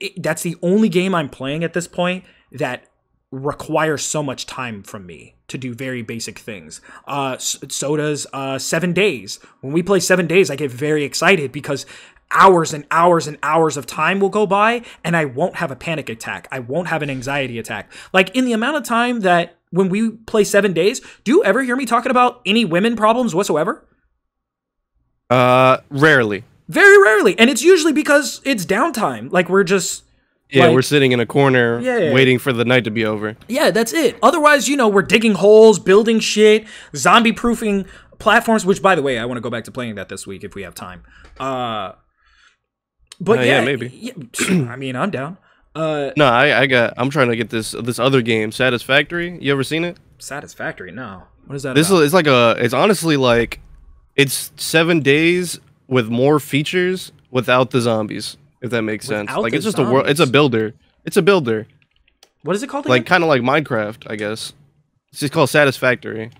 it, that's the only game I'm playing at this point that requires so much time from me to do very basic things. Uh, so does uh, Seven Days. When we play Seven Days, I get very excited because hours and hours and hours of time will go by and I won't have a panic attack. I won't have an anxiety attack. Like in the amount of time that when we play Seven Days, do you ever hear me talking about any women problems whatsoever? Uh, rarely. Very rarely. And it's usually because it's downtime. Like we're just... Yeah, like, we're sitting in a corner yeah, yeah, yeah. waiting for the night to be over. Yeah, that's it. Otherwise, you know, we're digging holes, building shit, zombie-proofing platforms, which by the way, I want to go back to playing that this week if we have time. Uh... But uh, yeah, yeah, maybe. Yeah, I mean, I'm down. Uh, no, I, I got. I'm trying to get this this other game, Satisfactory. You ever seen it? Satisfactory? No. What is that? This about? is like a. It's honestly like, it's Seven Days with more features without the zombies. If that makes without sense. Like it's just zombies. a world. It's a builder. It's a builder. What is it called again? Like kind of like Minecraft, I guess. It's just called Satisfactory.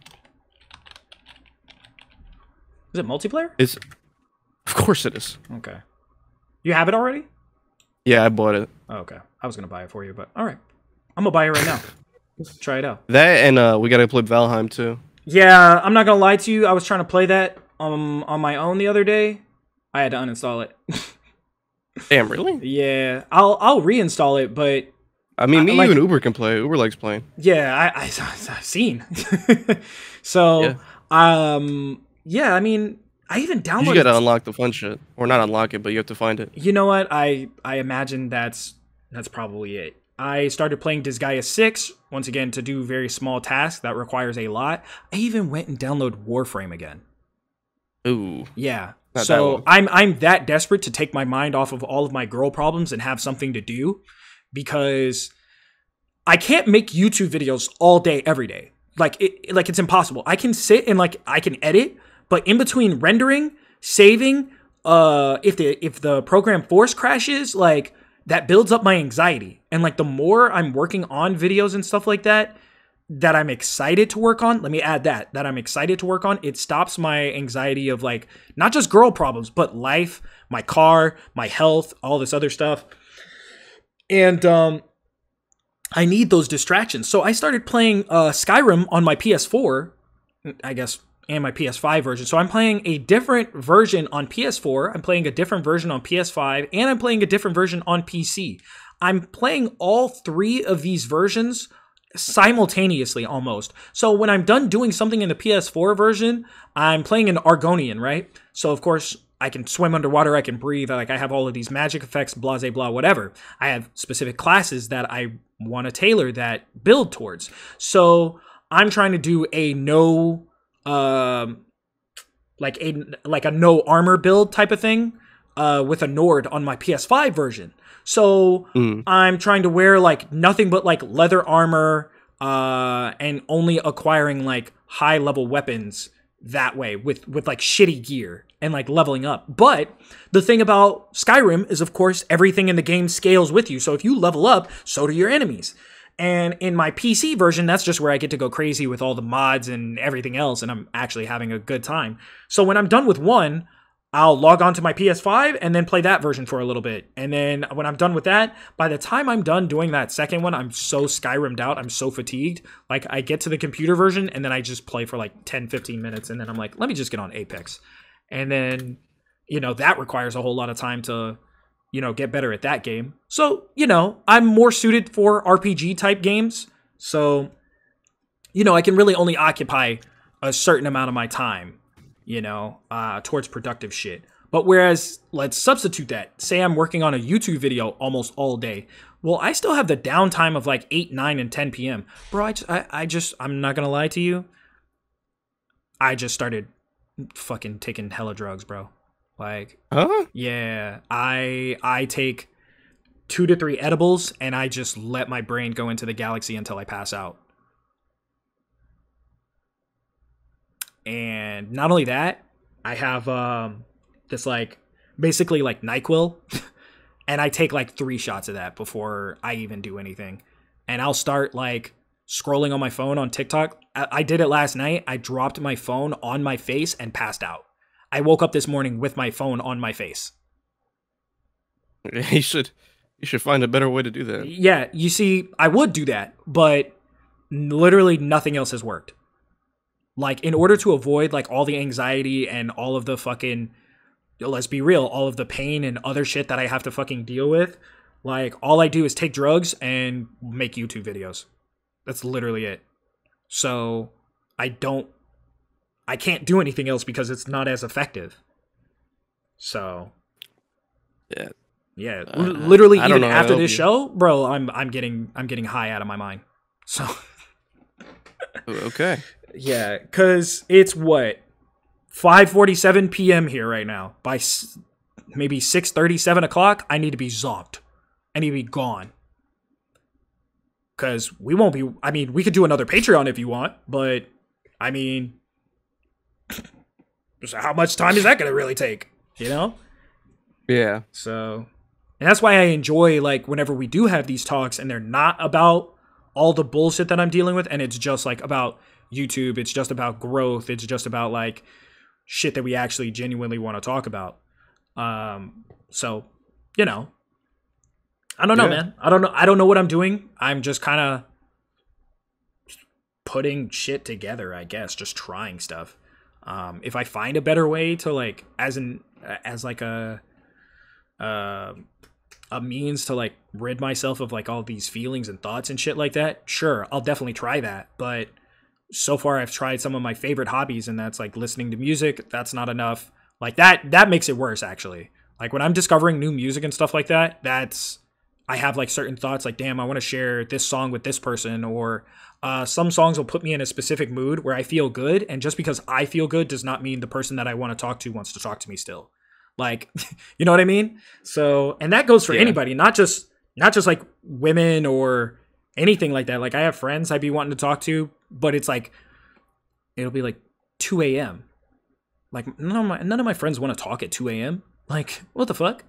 Is it multiplayer? It's. Of course it is. Okay. You have it already? Yeah, I bought it. Oh, okay. I was going to buy it for you, but all right. I'm going to buy it right now. Let's try it out. That and uh, we got to play Valheim too. Yeah, I'm not going to lie to you. I was trying to play that um, on my own the other day. I had to uninstall it. Damn, really? Yeah. I'll I'll reinstall it, but... I mean, me, I, like, you, and Uber can play. Uber likes playing. Yeah, I, I, I've seen. So, yeah. um, yeah, I mean... I even downloaded. You gotta unlock the fun shit, or not unlock it, but you have to find it. You know what? I I imagine that's that's probably it. I started playing Disgaea six once again to do very small tasks that requires a lot. I even went and downloaded Warframe again. Ooh. Yeah. So I'm I'm that desperate to take my mind off of all of my girl problems and have something to do, because I can't make YouTube videos all day every day. Like it like it's impossible. I can sit and like I can edit. But in between rendering, saving, uh, if the if the program force crashes, like that builds up my anxiety. And like the more I'm working on videos and stuff like that, that I'm excited to work on. Let me add that that I'm excited to work on. It stops my anxiety of like not just girl problems, but life, my car, my health, all this other stuff. And um, I need those distractions. So I started playing uh, Skyrim on my P S four, I guess. And my P S five version. So I'm playing a different version on P S four. I'm playing a different version on P S five. And I'm playing a different version on P C. I'm playing all three of these versions simultaneously almost. So when I'm done doing something in the P S four version, I'm playing an Argonian, right? So of course, I can swim underwater. I can breathe. Like I have all of these magic effects, blah, blah, blah, whatever. I have specific classes that I want to tailor that build towards. So I'm trying to do a no... Um, like a like a no armor build type of thing, uh, with a Nord on my P S five version. So mm. I'm trying to wear like nothing but like leather armor, uh, and only acquiring like high level weapons that way with with like shitty gear and like leveling up. But the thing about Skyrim is, of course, everything in the game scales with you. So if you level up, so do your enemies. And in my P C version, that's just where I get to go crazy with all the mods and everything else. And I'm actually having a good time. So when I'm done with one, I'll log on to my P S five and then play that version for a little bit. And then when I'm done with that, by the time I'm done doing that second one, I'm so Skyrim'd out. I'm so fatigued. Like, I get to the computer version and then I just play for like ten, fifteen minutes. And then I'm like, let me just get on Apex. And then, you know, that requires a whole lot of time to, you know, get better at that game. So, you know, I'm more suited for R P G type games. So, you know, I can really only occupy a certain amount of my time, you know, uh, towards productive shit. But whereas, let's substitute that. Say I'm working on a YouTube video almost all day. Well, I still have the downtime of like eight, nine, and ten p m Bro, I just, I, I just, I'm not gonna lie to you. I just started fucking taking hella drugs, bro. Like, huh? Yeah, I, I take two to three edibles and I just let my brain go into the galaxy until I pass out. And not only that, I have um, this like, basically like NyQuil, and I take like three shots of that before I even do anything. And I'll start like scrolling on my phone on TikTok. I, I did it last night. I dropped my phone on my face and passed out. I woke up this morning with my phone on my face. You should, you should find a better way to do that. Yeah, you see, I would do that, but literally nothing else has worked. Like, in order to avoid, like, all the anxiety and all of the fucking, let's be real, all of the pain and other shit that I have to fucking deal with, like, all I do is take drugs and make YouTube videos. That's literally it. So, I don't, I can't do anything else because it's not as effective. So. Yeah. Yeah. Uh, literally, I even after this you. show, bro, I'm, I'm getting, I'm getting high out of my mind. So. Okay. Yeah, because it's what, five forty-seven p m here right now. By s maybe six thirty, seven o'clock, I need to be zonked. I need to be gone. Because we won't be, I mean, we could do another Patreon if you want, but, I mean, so how much time is that going to really take, you know? Yeah. So, and that's why I enjoy, like, whenever we do have these talks and they're not about all the bullshit that I'm dealing with, and it's just, like, about YouTube, it's just about growth, it's just about like shit that we actually genuinely want to talk about. Um so, you know, I don't know, yeah. man. I don't know I don't know what I'm doing. I'm just kind of putting shit together, I guess, just trying stuff. Um if I find a better way to like as an as like a uh a means to like rid myself of like all these feelings and thoughts and shit like that, sure, I'll definitely try that, but so far, I've tried some of my favorite hobbies, and that's like listening to music. That's not enough. Like that, that makes it worse, actually. Like when I'm discovering new music and stuff like that, that's, I have like certain thoughts like, damn, I want to share this song with this person, or uh, some songs will put me in a specific mood where I feel good. And just because I feel good does not mean the person that I want to talk to wants to talk to me still. Like, you know what I mean? So, and that goes for yeah. anybody, not just, not just like women or anything like that. Like I have friends I'd be wanting to talk to, but it's like, it'll be like two a m Like none of my, none of my friends want to talk at two a m Like what the fuck?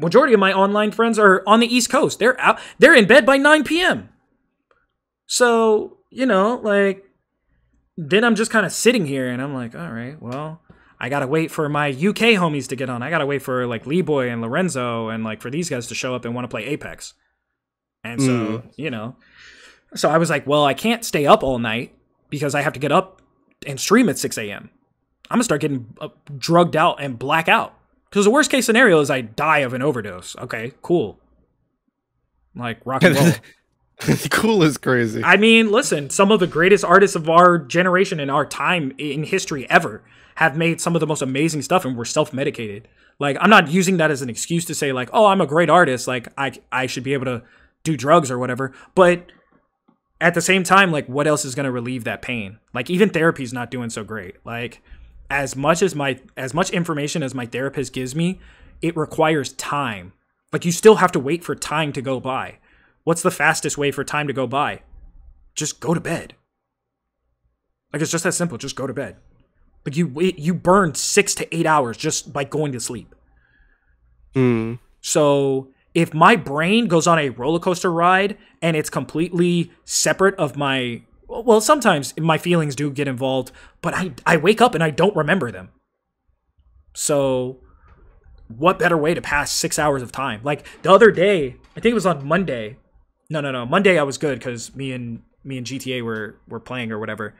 Majority of my online friends are on the East Coast. They're out, they're in bed by nine p m So, you know, like then I'm just kind of sitting here and I'm like, all right, well, I got to wait for my U K homies to get on. I got to wait for like Lee Boy and Lorenzo and like for these guys to show up and want to play Apex. And so, mm. you know, so I was like, well, I can't stay up all night because I have to get up and stream at six a m I'm going to start getting uh, drugged out and black out. Because the worst case scenario is I die of an overdose. Okay, cool. Like rock and roll. Cool is crazy. I mean, listen, some of the greatest artists of our generation and our time in history ever have made some of the most amazing stuff and were self-medicated. Like, I'm not using that as an excuse to say like, oh, I'm a great artist. Like, I, I should be able to do drugs or whatever, but at the same time, like what else is going to relieve that pain? Like even therapy's not doing so great. Like as much as my, as much information as my therapist gives me, it requires time. Like you still have to wait for time to go by. What's the fastest way for time to go by? Just go to bed. Like it's just that simple. Just go to bed. Like you, you burn six to eight hours just by going to sleep. Mm. So if my brain goes on a roller coaster ride and it's completely separate of my, well, sometimes my feelings do get involved, but I, I wake up and I don't remember them. So what better way to pass six hours of time? Like the other day, I think it was on Monday. No, no, no. Monday I was good because me and me and G T A were were playing or whatever.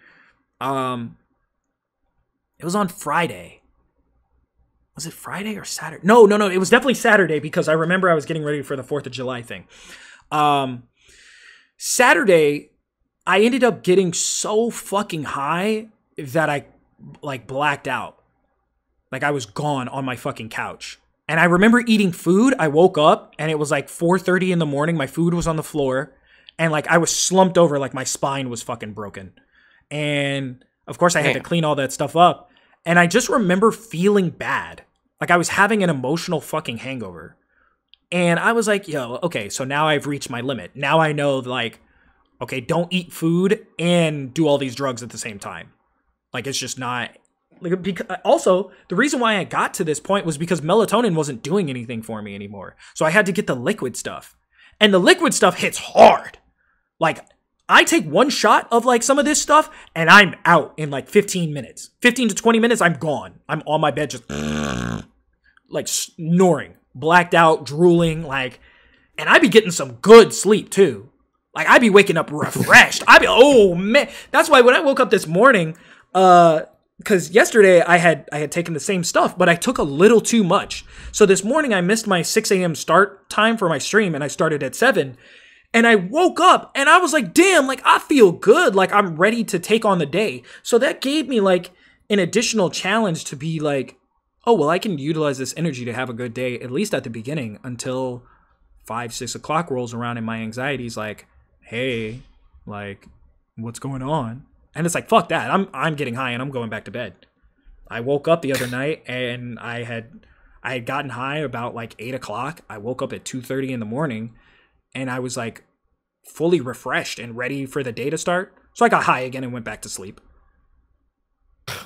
Um, it was on Friday. Was it Friday or Saturday? No, no, no. It was definitely Saturday because I remember I was getting ready for the fourth of July thing. Um, Saturday, I ended up getting so fucking high that I like blacked out. Like I was gone on my fucking couch. And I remember eating food. I woke up and it was like four thirty in the morning. My food was on the floor. And like I was slumped over, like my spine was fucking broken. And of course I had Damn. to clean all that stuff up. And I just remember feeling bad. Like I was having an emotional fucking hangover. And I was like, yo, okay, so now I've reached my limit. Now I know, like, okay, don't eat food and do all these drugs at the same time. Like it's just not... Like, because also, the reason why I got to this point was because melatonin wasn't doing anything for me anymore. So I had to get the liquid stuff. And the liquid stuff hits hard. Like, I take one shot of, like, some of this stuff, and I'm out in, like, fifteen minutes. fifteen to twenty minutes, I'm gone. I'm on my bed just, like, snoring. Blacked out, drooling, like... And I be getting some good sleep, too. Like, I be waking up refreshed. I be, oh, man. That's why when I woke up this morning, uh... because yesterday I had I had taken the same stuff, but I took a little too much. So this morning I missed my six a m start time for my stream, and I started at seven. And I woke up, and I was like, damn, like, I feel good. Like, I'm ready to take on the day. So that gave me, like, an additional challenge to be like, oh, well, I can utilize this energy to have a good day, at least at the beginning, until five, six o'clock rolls around, and my anxiety's like, hey, like, what's going on? And it's like, fuck that. I'm I'm getting high and I'm going back to bed. I woke up the other night and I had I had gotten high about like eight o'clock. I woke up at two thirty in the morning, and I was like fully refreshed and ready for the day to start. So I got high again and went back to sleep.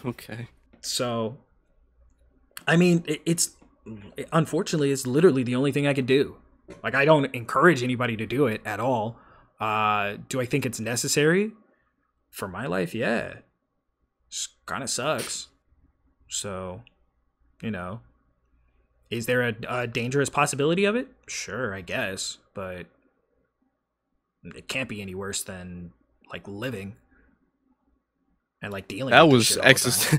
Okay. So, I mean, it, it's it, unfortunately it's literally the only thing I could do. Like, I don't encourage anybody to do it at all. Uh, do I think it's necessary? For my life, yeah, kind of sucks. So, you know, is there a, a dangerous possibility of it? Sure, I guess, but it can't be any worse than like living and like dealing. That with was exist.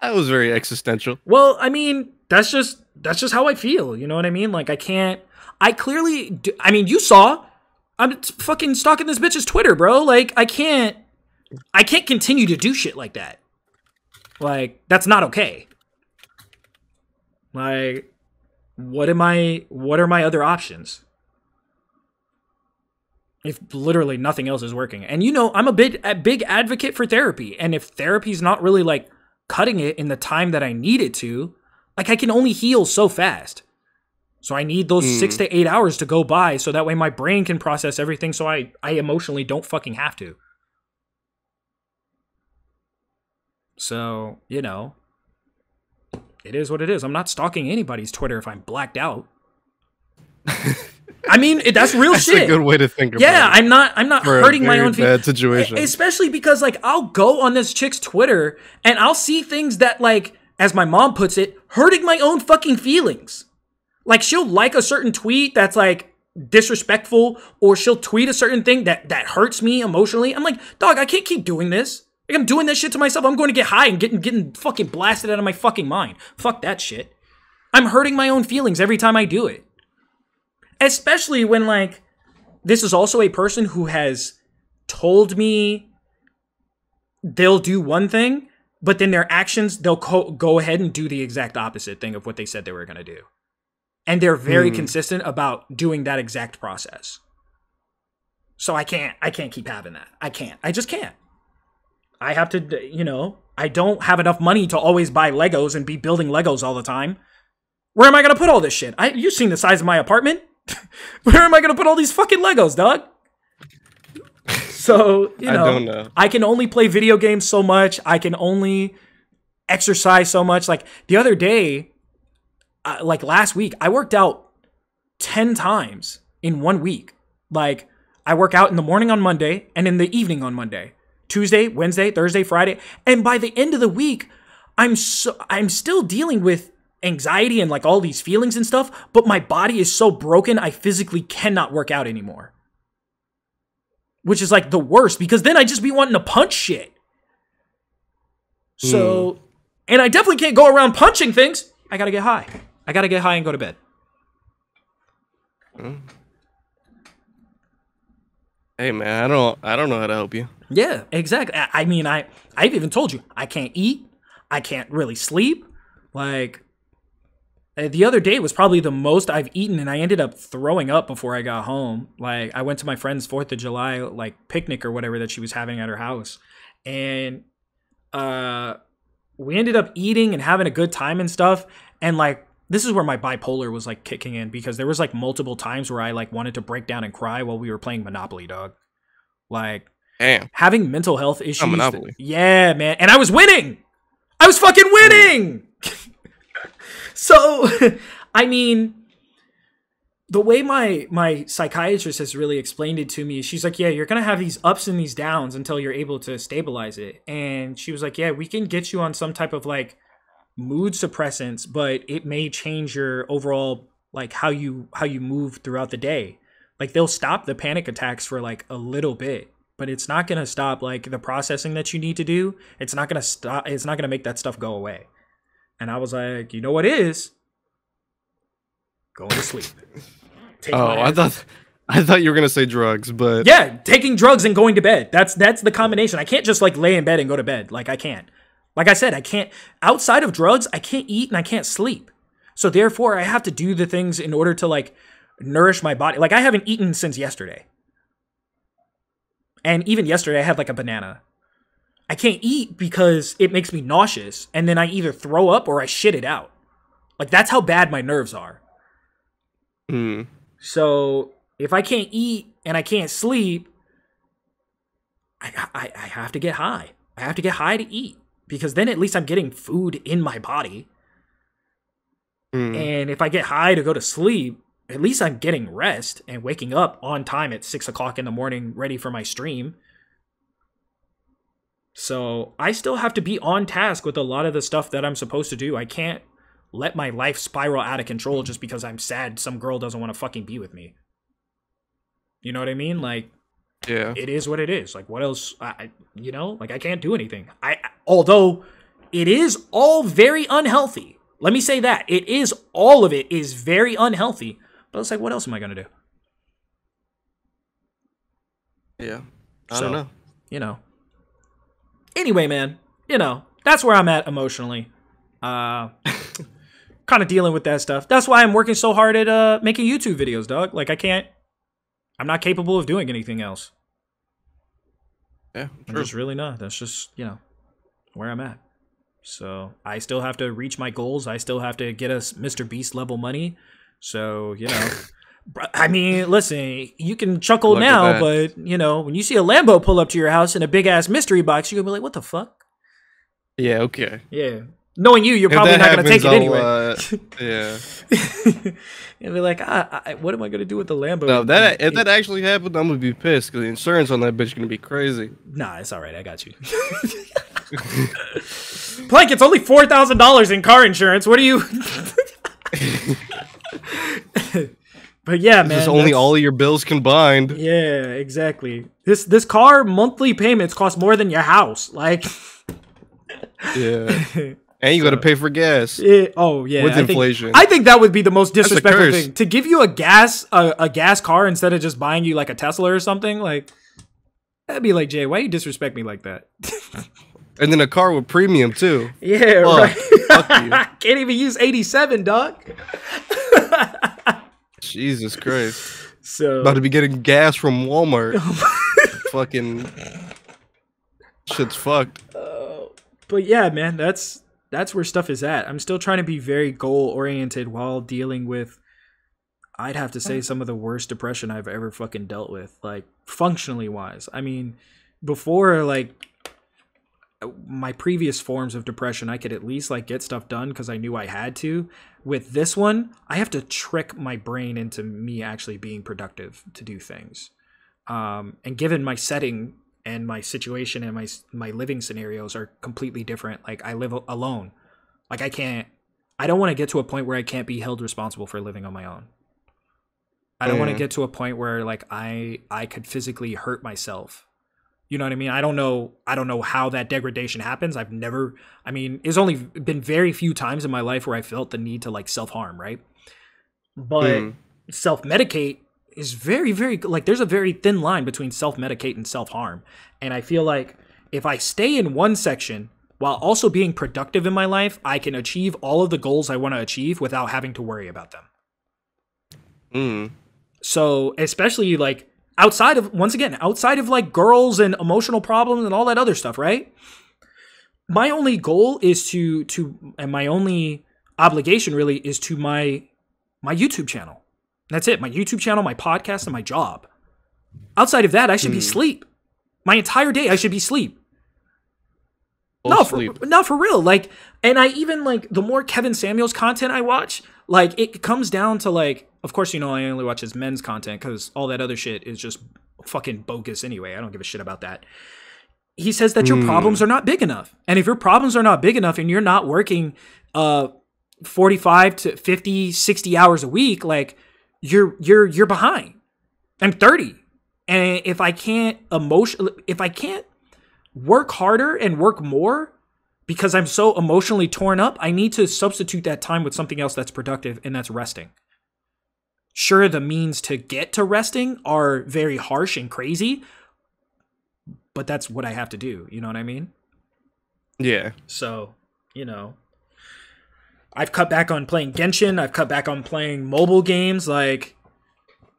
That was very existential. Well, I mean, that's just that's just how I feel. You know what I mean? Like, I can't. I clearly. Do, I mean, you saw. I'm fucking stalking this bitch's Twitter, bro. Like, I can't. I can't continue to do shit like that. Like, that's not okay. Like, what am I, what are my other options? If literally nothing else is working. And you know, I'm a big, a big advocate for therapy. And if therapy's not really like cutting it in the time that I need it to, like I can only heal so fast. So I need those mm. six to eight hours to go by. So that way my brain can process everything. So I, I emotionally don't fucking have to. So, you know, it is what it is. I'm not stalking anybody's Twitter if I'm blacked out. I mean, it, that's real that's shit. That's a good way to think about yeah, it. Yeah, I'm not I'm not For hurting my own feelings. Situation. Especially because, like, I'll go on this chick's Twitter and I'll see things that, like, as my mom puts it, hurting my own fucking feelings. Like, she'll like a certain tweet that's, like, disrespectful, or she'll tweet a certain thing that, that hurts me emotionally. I'm like, dog, I can't keep doing this. Like, I'm doing this shit to myself. I'm going to get high and getting getting fucking blasted out of my fucking mind. Fuck that shit. I'm hurting my own feelings every time I do it. Especially when, like, this is also a person who has told me they'll do one thing, but then their actions, they'll co- go ahead and do the exact opposite thing of what they said they were going to do. And they're very mm. consistent about doing that exact process. So I can't, I can't keep having that. I can't. I just can't. I have to, you know, I don't have enough money to always buy Legos and be building Legos all the time. Where am I going to put all this shit? I, you've seen the size of my apartment. Where am I going to put all these fucking Legos, dog? So, you know, I don't know. I can only play video games so much. I can only exercise so much. Like the other day, uh, like last week, I worked out ten times in one week. Like, I work out in the morning on Monday and in the evening on Monday. Tuesday, Wednesday, Thursday, Friday. And by the end of the week, I'm so I'm still dealing with anxiety and like all these feelings and stuff, but my body is so broken I physically cannot work out anymore. Which is like the worst, because then I just be wanting to punch shit. So, mm. and I definitely can't go around punching things. I gotta get high. I gotta get high and go to bed. Mm. Hey man, I don't I don't know how to help you. Yeah, exactly. I, I mean, I I've even told you I can't eat. I can't really sleep. Like the other day was probably the most I've eaten, and I ended up throwing up before I got home. Like I went to my friend's fourth of July like picnic or whatever that she was having at her house, and uh we ended up eating and having a good time and stuff. And like this is where my bipolar was like kicking in, because there was like multiple times where I like wanted to break down and cry while we were playing Monopoly, dog. Like damn. Having mental health issues. I'm Monopoly. Yeah, man. And I was winning. I was fucking winning. So, I mean, the way my my psychiatrist has really explained it to me, she's like, yeah, you're going to have these ups and these downs until you're able to stabilize it. And she was like, yeah, we can get you on some type of like mood suppressants, but it may change your overall, like how you how you move throughout the day. Like they'll stop the panic attacks for like a little bit, but it's not going to stop like the processing that you need to do. It's not going to stop. It's not going to make that stuff go away. And I was like, you know what is? Going to sleep. Take oh, I thought, I thought you were gonna say drugs, but yeah, taking drugs and going to bed. That's that's the combination. I can't just like lay in bed and go to bed. Like I can't. Like I said, I can't. Outside of drugs, I can't eat and I can't sleep. So therefore, I have to do the things in order to like nourish my body. Like I haven't eaten since yesterday, and even yesterday I had like a banana. I can't eat because it makes me nauseous, and then I either throw up or I shit it out. Like, that's how bad my nerves are. Mm. So, if I can't eat and I can't sleep, I, I, I have to get high. I have to get high to eat, because then at least I'm getting food in my body. Mm. And if I get high to go to sleep, at least I'm getting rest and waking up on time at six o'clock in the morning ready for my stream. So I still have to be on task with a lot of the stuff that I'm supposed to do. I can't let my life spiral out of control just because I'm sad some girl doesn't want to fucking be with me. You know what I mean? Like, yeah, it is what it is. Like, what else? I, you know, like I can't do anything. I, although it is all very unhealthy. Let me say that. It is, all of it is very unhealthy. But it's like, what else am I going to do? Yeah. I so, don't know. You know. Anyway, man, you know, that's where I'm at emotionally. Uh, kind of dealing with that stuff. That's why I'm working so hard at uh, making YouTube videos, dog. Like, I can't, I'm not capable of doing anything else. Yeah, I'm just really not. That's just, you know, where I'm at. So I still have to reach my goals. I still have to get us MrBeast level money. So, you know. I mean, listen, you can chuckle Look now, but, you know, when you see a Lambo pull up to your house in a big-ass mystery box, you're going to be like, what the fuck? Yeah, okay. Yeah. Knowing you, you're if probably not going to take it I'll, anyway. Uh, yeah. And be like, I, I, what am I going to do with the Lambo? No, that, if that actually happened, I'm going to be pissed, because the insurance on that bitch is going to be crazy. Nah, it's all right. I got you. Plank, it's only four thousand dollars in car insurance. What are you... But yeah, man. It's only all of your bills combined. Yeah, exactly. This this car monthly payments cost more than your house. Like, yeah, and you so, got to pay for gas. It, oh yeah, with I inflation, think, I think that would be the most disrespectful thing, to give you a gas a, a gas car instead of just buying you like a Tesla or something. Like, that'd be like, Jay, why you disrespect me like that? And then a car with premium too. Yeah, fuck, right. Fuck you. Can't even use eighty-seven, dog. Jesus Christ. So about to be getting gas from Walmart. Fucking shit's fucked. Uh, but yeah, man, that's that's where stuff is at. I'm still trying to be very goal oriented while dealing with, I'd have to say, some of the worst depression I've ever fucking dealt with, like functionally wise. I mean, before, like my previous forms of depression, I could at least like get stuff done because I knew I had to. With this one, I have to trick my brain into me actually being productive to do things. Um, and given my setting and my situation and my my living scenarios are completely different. Like, I live alone. Like, I can't, I don't want to get to a point where I can't be held responsible for living on my own. I don't mm. want to get to a point where, like, I I could physically hurt myself. You know what I mean? I don't know. I don't know how that degradation happens. I've never, I mean, it's only been very few times in my life where I felt the need to, like, self-harm, right? But mm. self-medicate is very, very, like, there's a very thin line between self-medicate and self-harm. And I feel like if I stay in one section while also being productive in my life, I can achieve all of the goals I want to achieve without having to worry about them. Mm. So, especially, like, outside of, once again, outside of, like, girls and emotional problems and all that other stuff, right? My only goal is to, to, and my only obligation really is to my, my YouTube channel. That's it. My YouTube channel, my podcast, and my job. Outside of that, I should mm. be asleep. My entire day, I should be asleep. Full no, sleep. For, no, for real. Like, and I even, like, the more Kevin Samuels content I watch, like, it comes down to, like, of course, you know, I only watch his men's content because all that other shit is just fucking bogus anyway. I don't give a shit about that. He says that your mm. problems are not big enough. And if your problems are not big enough and you're not working uh, forty-five to fifty, sixty hours a week, like, you're, you're, you're behind. I'm thirty. And if I can't emotionally, if I can't work harder and work more because I'm so emotionally torn up, I need to substitute that time with something else that's productive, and that's resting. Sure, the means to get to resting are very harsh and crazy, but that's what I have to do. You know what I mean? Yeah. So, you know, I've cut back on playing Genshin. I've cut back on playing mobile games. Like,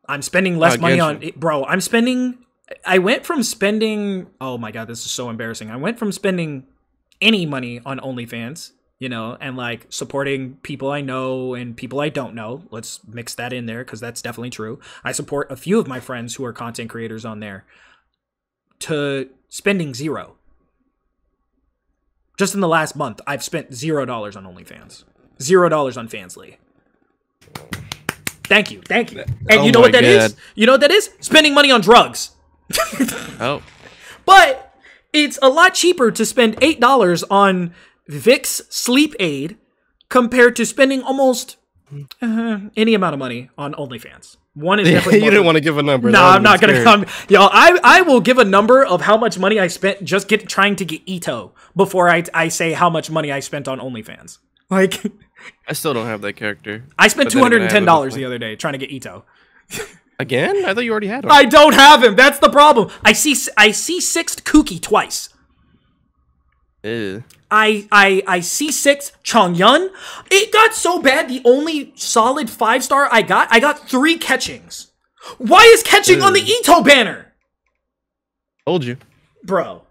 I'm spending less uh, money Genshin. on... Bro, I'm spending... I went from spending... Oh my God, this is so embarrassing. I went from spending any money on OnlyFans, you know, and, like, supporting people I know and people I don't know. Let's mix that in there because that's definitely true. I support a few of my friends who are content creators on there, to spending zero. Just in the last month, I've spent zero dollars on OnlyFans. Zero dollars on Fansly. Thank you. Thank you. And oh you know what that God. is? You know what that is? Spending money on drugs. Oh. But it's a lot cheaper to spend eight dollars on Vicks Sleep Aid compared to spending almost uh, any amount of money on OnlyFans. One is definitely you didn't want to give a number. No, nah, I'm not going to come. Y'all, I, I will give a number of how much money I spent just get trying to get Ito before I, I say how much money I spent on OnlyFans. Like, I still don't have that character. I spent two hundred ten dollars the other day trying to get Ito. Again? I thought you already had him. I don't have him. That's the problem. I see I see sixth Kuki twice. Ew. I I I C six Chongyun. It got so bad. The only solid five star I got, I got three catchings. Why is catching Ew. on the Ito banner? Told you, bro.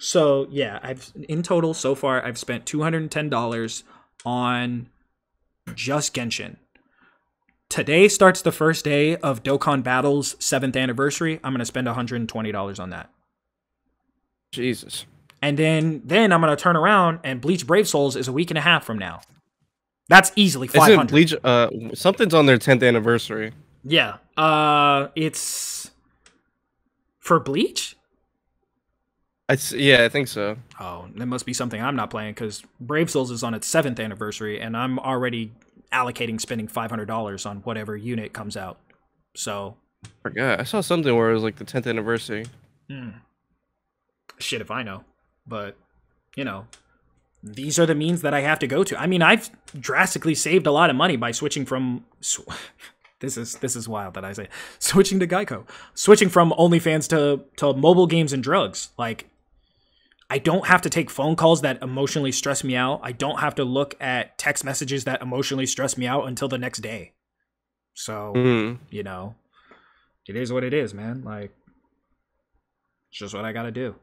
So yeah, I've in total so far I've spent two hundred and ten dollars on just Genshin. Today starts the first day of Dokkan Battle's seventh anniversary. I'm gonna spend one hundred and twenty dollars on that. Jesus. And then, then I'm gonna turn around and Bleach Brave Souls is a week and a half from now. That's easily five hundred. Bleach, uh, something's on their tenth anniversary. Yeah, uh, it's for Bleach. It's yeah, I think so. Oh, that must be something I'm not playing because Brave Souls is on its seventh anniversary, and I'm already allocating spending five hundred dollars on whatever unit comes out. So, I forgot. I saw something where it was like the tenth anniversary. Hmm. Shit, if I know. But, you know, these are the means that I have to go to. I mean, I've drastically saved a lot of money by switching from... Sw this is this is wild that I say. Switching to Geico. Switching from OnlyFans to, to mobile games and drugs. Like, I don't have to take phone calls that emotionally stress me out. I don't have to look at text messages that emotionally stress me out until the next day. So, mm. you know, it is what it is, man. Like, it's just what I gotta do.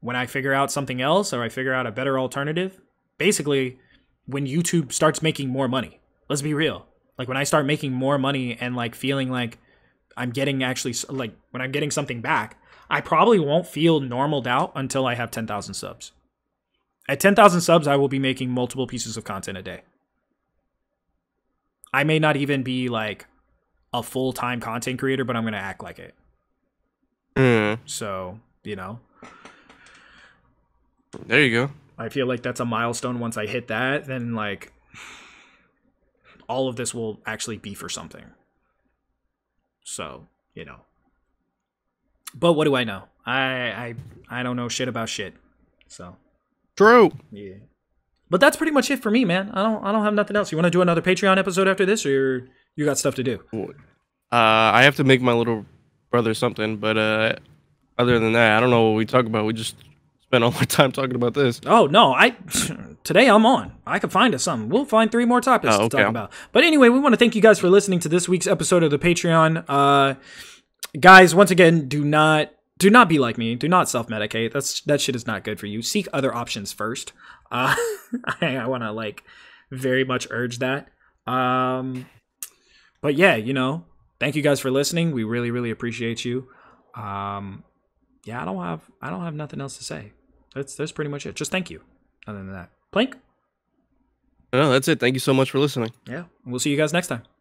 When I figure out something else or I figure out a better alternative, basically when YouTube starts making more money, let's be real. Like when I start making more money and like feeling like I'm getting actually like when I'm getting something back, I probably won't feel normaled out until I have ten thousand subs. At ten thousand subs, I will be making multiple pieces of content a day. I may not even be like a full-time content creator, but I'm going to act like it. Mm. So, you know. There you go. I feel like that's a milestone. Once I hit that, then like all of this will actually be for something. So, you know. But what do I know? I I I don't know shit about shit. So. True. Yeah. But that's pretty much it for me, man. I don't I don't have nothing else. You want to do another Patreon episode after this, or you're, you got stuff to do? Uh, I have to make my little brother something, but uh, other than that, I don't know what we talk about. We just spent all our time talking about this. Oh no, I today I'm on. I can find us something. We'll find three more topics oh, okay. to talk about. But anyway, we want to thank you guys for listening to this week's episode of the Patreon. Uh, guys, once again, do not do not be like me. Do not self-medicate. That's that shit is not good for you. Seek other options first. Uh, I, I want to like very much urge that. Um, but yeah, you know, thank you guys for listening. We really, really appreciate you. Um, yeah, I don't have, I don't have nothing else to say. That's, that's pretty much it. Just thank you. Other than that, Plank. No, that's it. Thank you so much for listening. Yeah. We'll see you guys next time.